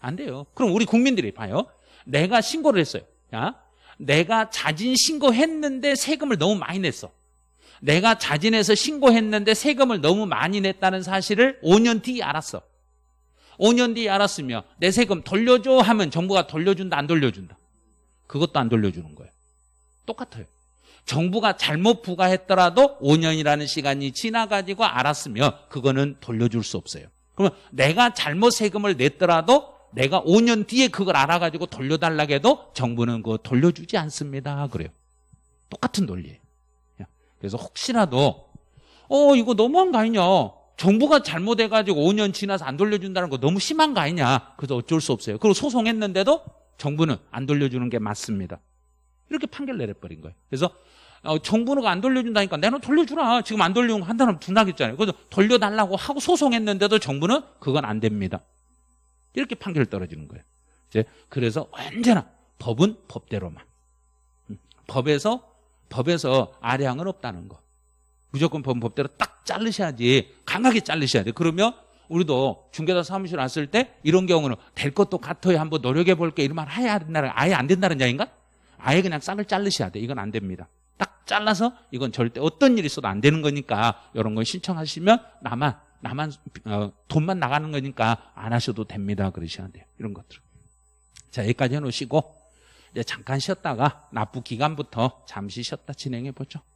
안 돼요. 그럼 우리 국민들이 봐요. 내가 신고를 했어요. 야, 내가 자진 신고했는데 세금을 너무 많이 냈어. 내가 자진해서 신고했는데 세금을 너무 많이 냈다는 사실을 5년 뒤에 알았어. 5년 뒤에 알았으며 내 세금 돌려줘 하면 정부가 돌려준다, 안 돌려준다? 그것도 안 돌려주는 거예요. 똑같아요. 정부가 잘못 부과했더라도 5년이라는 시간이 지나가지고 알았으며 그거는 돌려줄 수 없어요. 그러면 내가 잘못 세금을 냈더라도 내가 5년 뒤에 그걸 알아가지고 돌려달라고 해도 정부는 그거 돌려주지 않습니다. 그래요. 똑같은 논리예요. 그래서 혹시라도 이거 너무한 거 아니냐, 정부가 잘못해가지고 5년 지나서 안 돌려준다는 거 너무 심한 거 아니냐, 그래서 어쩔 수 없어요. 그리고 소송했는데도 정부는 안 돌려주는 게 맞습니다. 이렇게 판결 내려버린 거예요. 그래서 정부는 안 돌려준다니까 내는 돌려주라. 지금 안 돌리고 한 사람 둔하겠잖아요. 그래서 돌려달라고 하고 소송했는데도 정부는 그건 안 됩니다. 이렇게 판결 떨어지는 거예요. 이제 그래서 언제나 법은 법대로만. 법에서 아량은 없다는 거. 무조건 법대로 딱 자르셔야지. 강하게 자르셔야 돼. 그러면 우리도 중개사 사무실 왔을 때 이런 경우는 될 것도 같아요. 한번 노력해 볼게. 이런 말 해야 된다는, 아예 안 된다는 얘기인가? 아예 그냥 싹을 자르셔야 돼. 이건 안 됩니다. 딱 잘라서 이건 절대 어떤 일이 있어도 안 되는 거니까 이런 건 신청하시면 돈만 나가는 거니까 안 하셔도 됩니다. 그러셔야 돼요. 이런 것들. 자, 여기까지 해놓으시고 이제 잠깐 쉬었다가 납부 기간부터 잠시 쉬었다 진행해 보죠.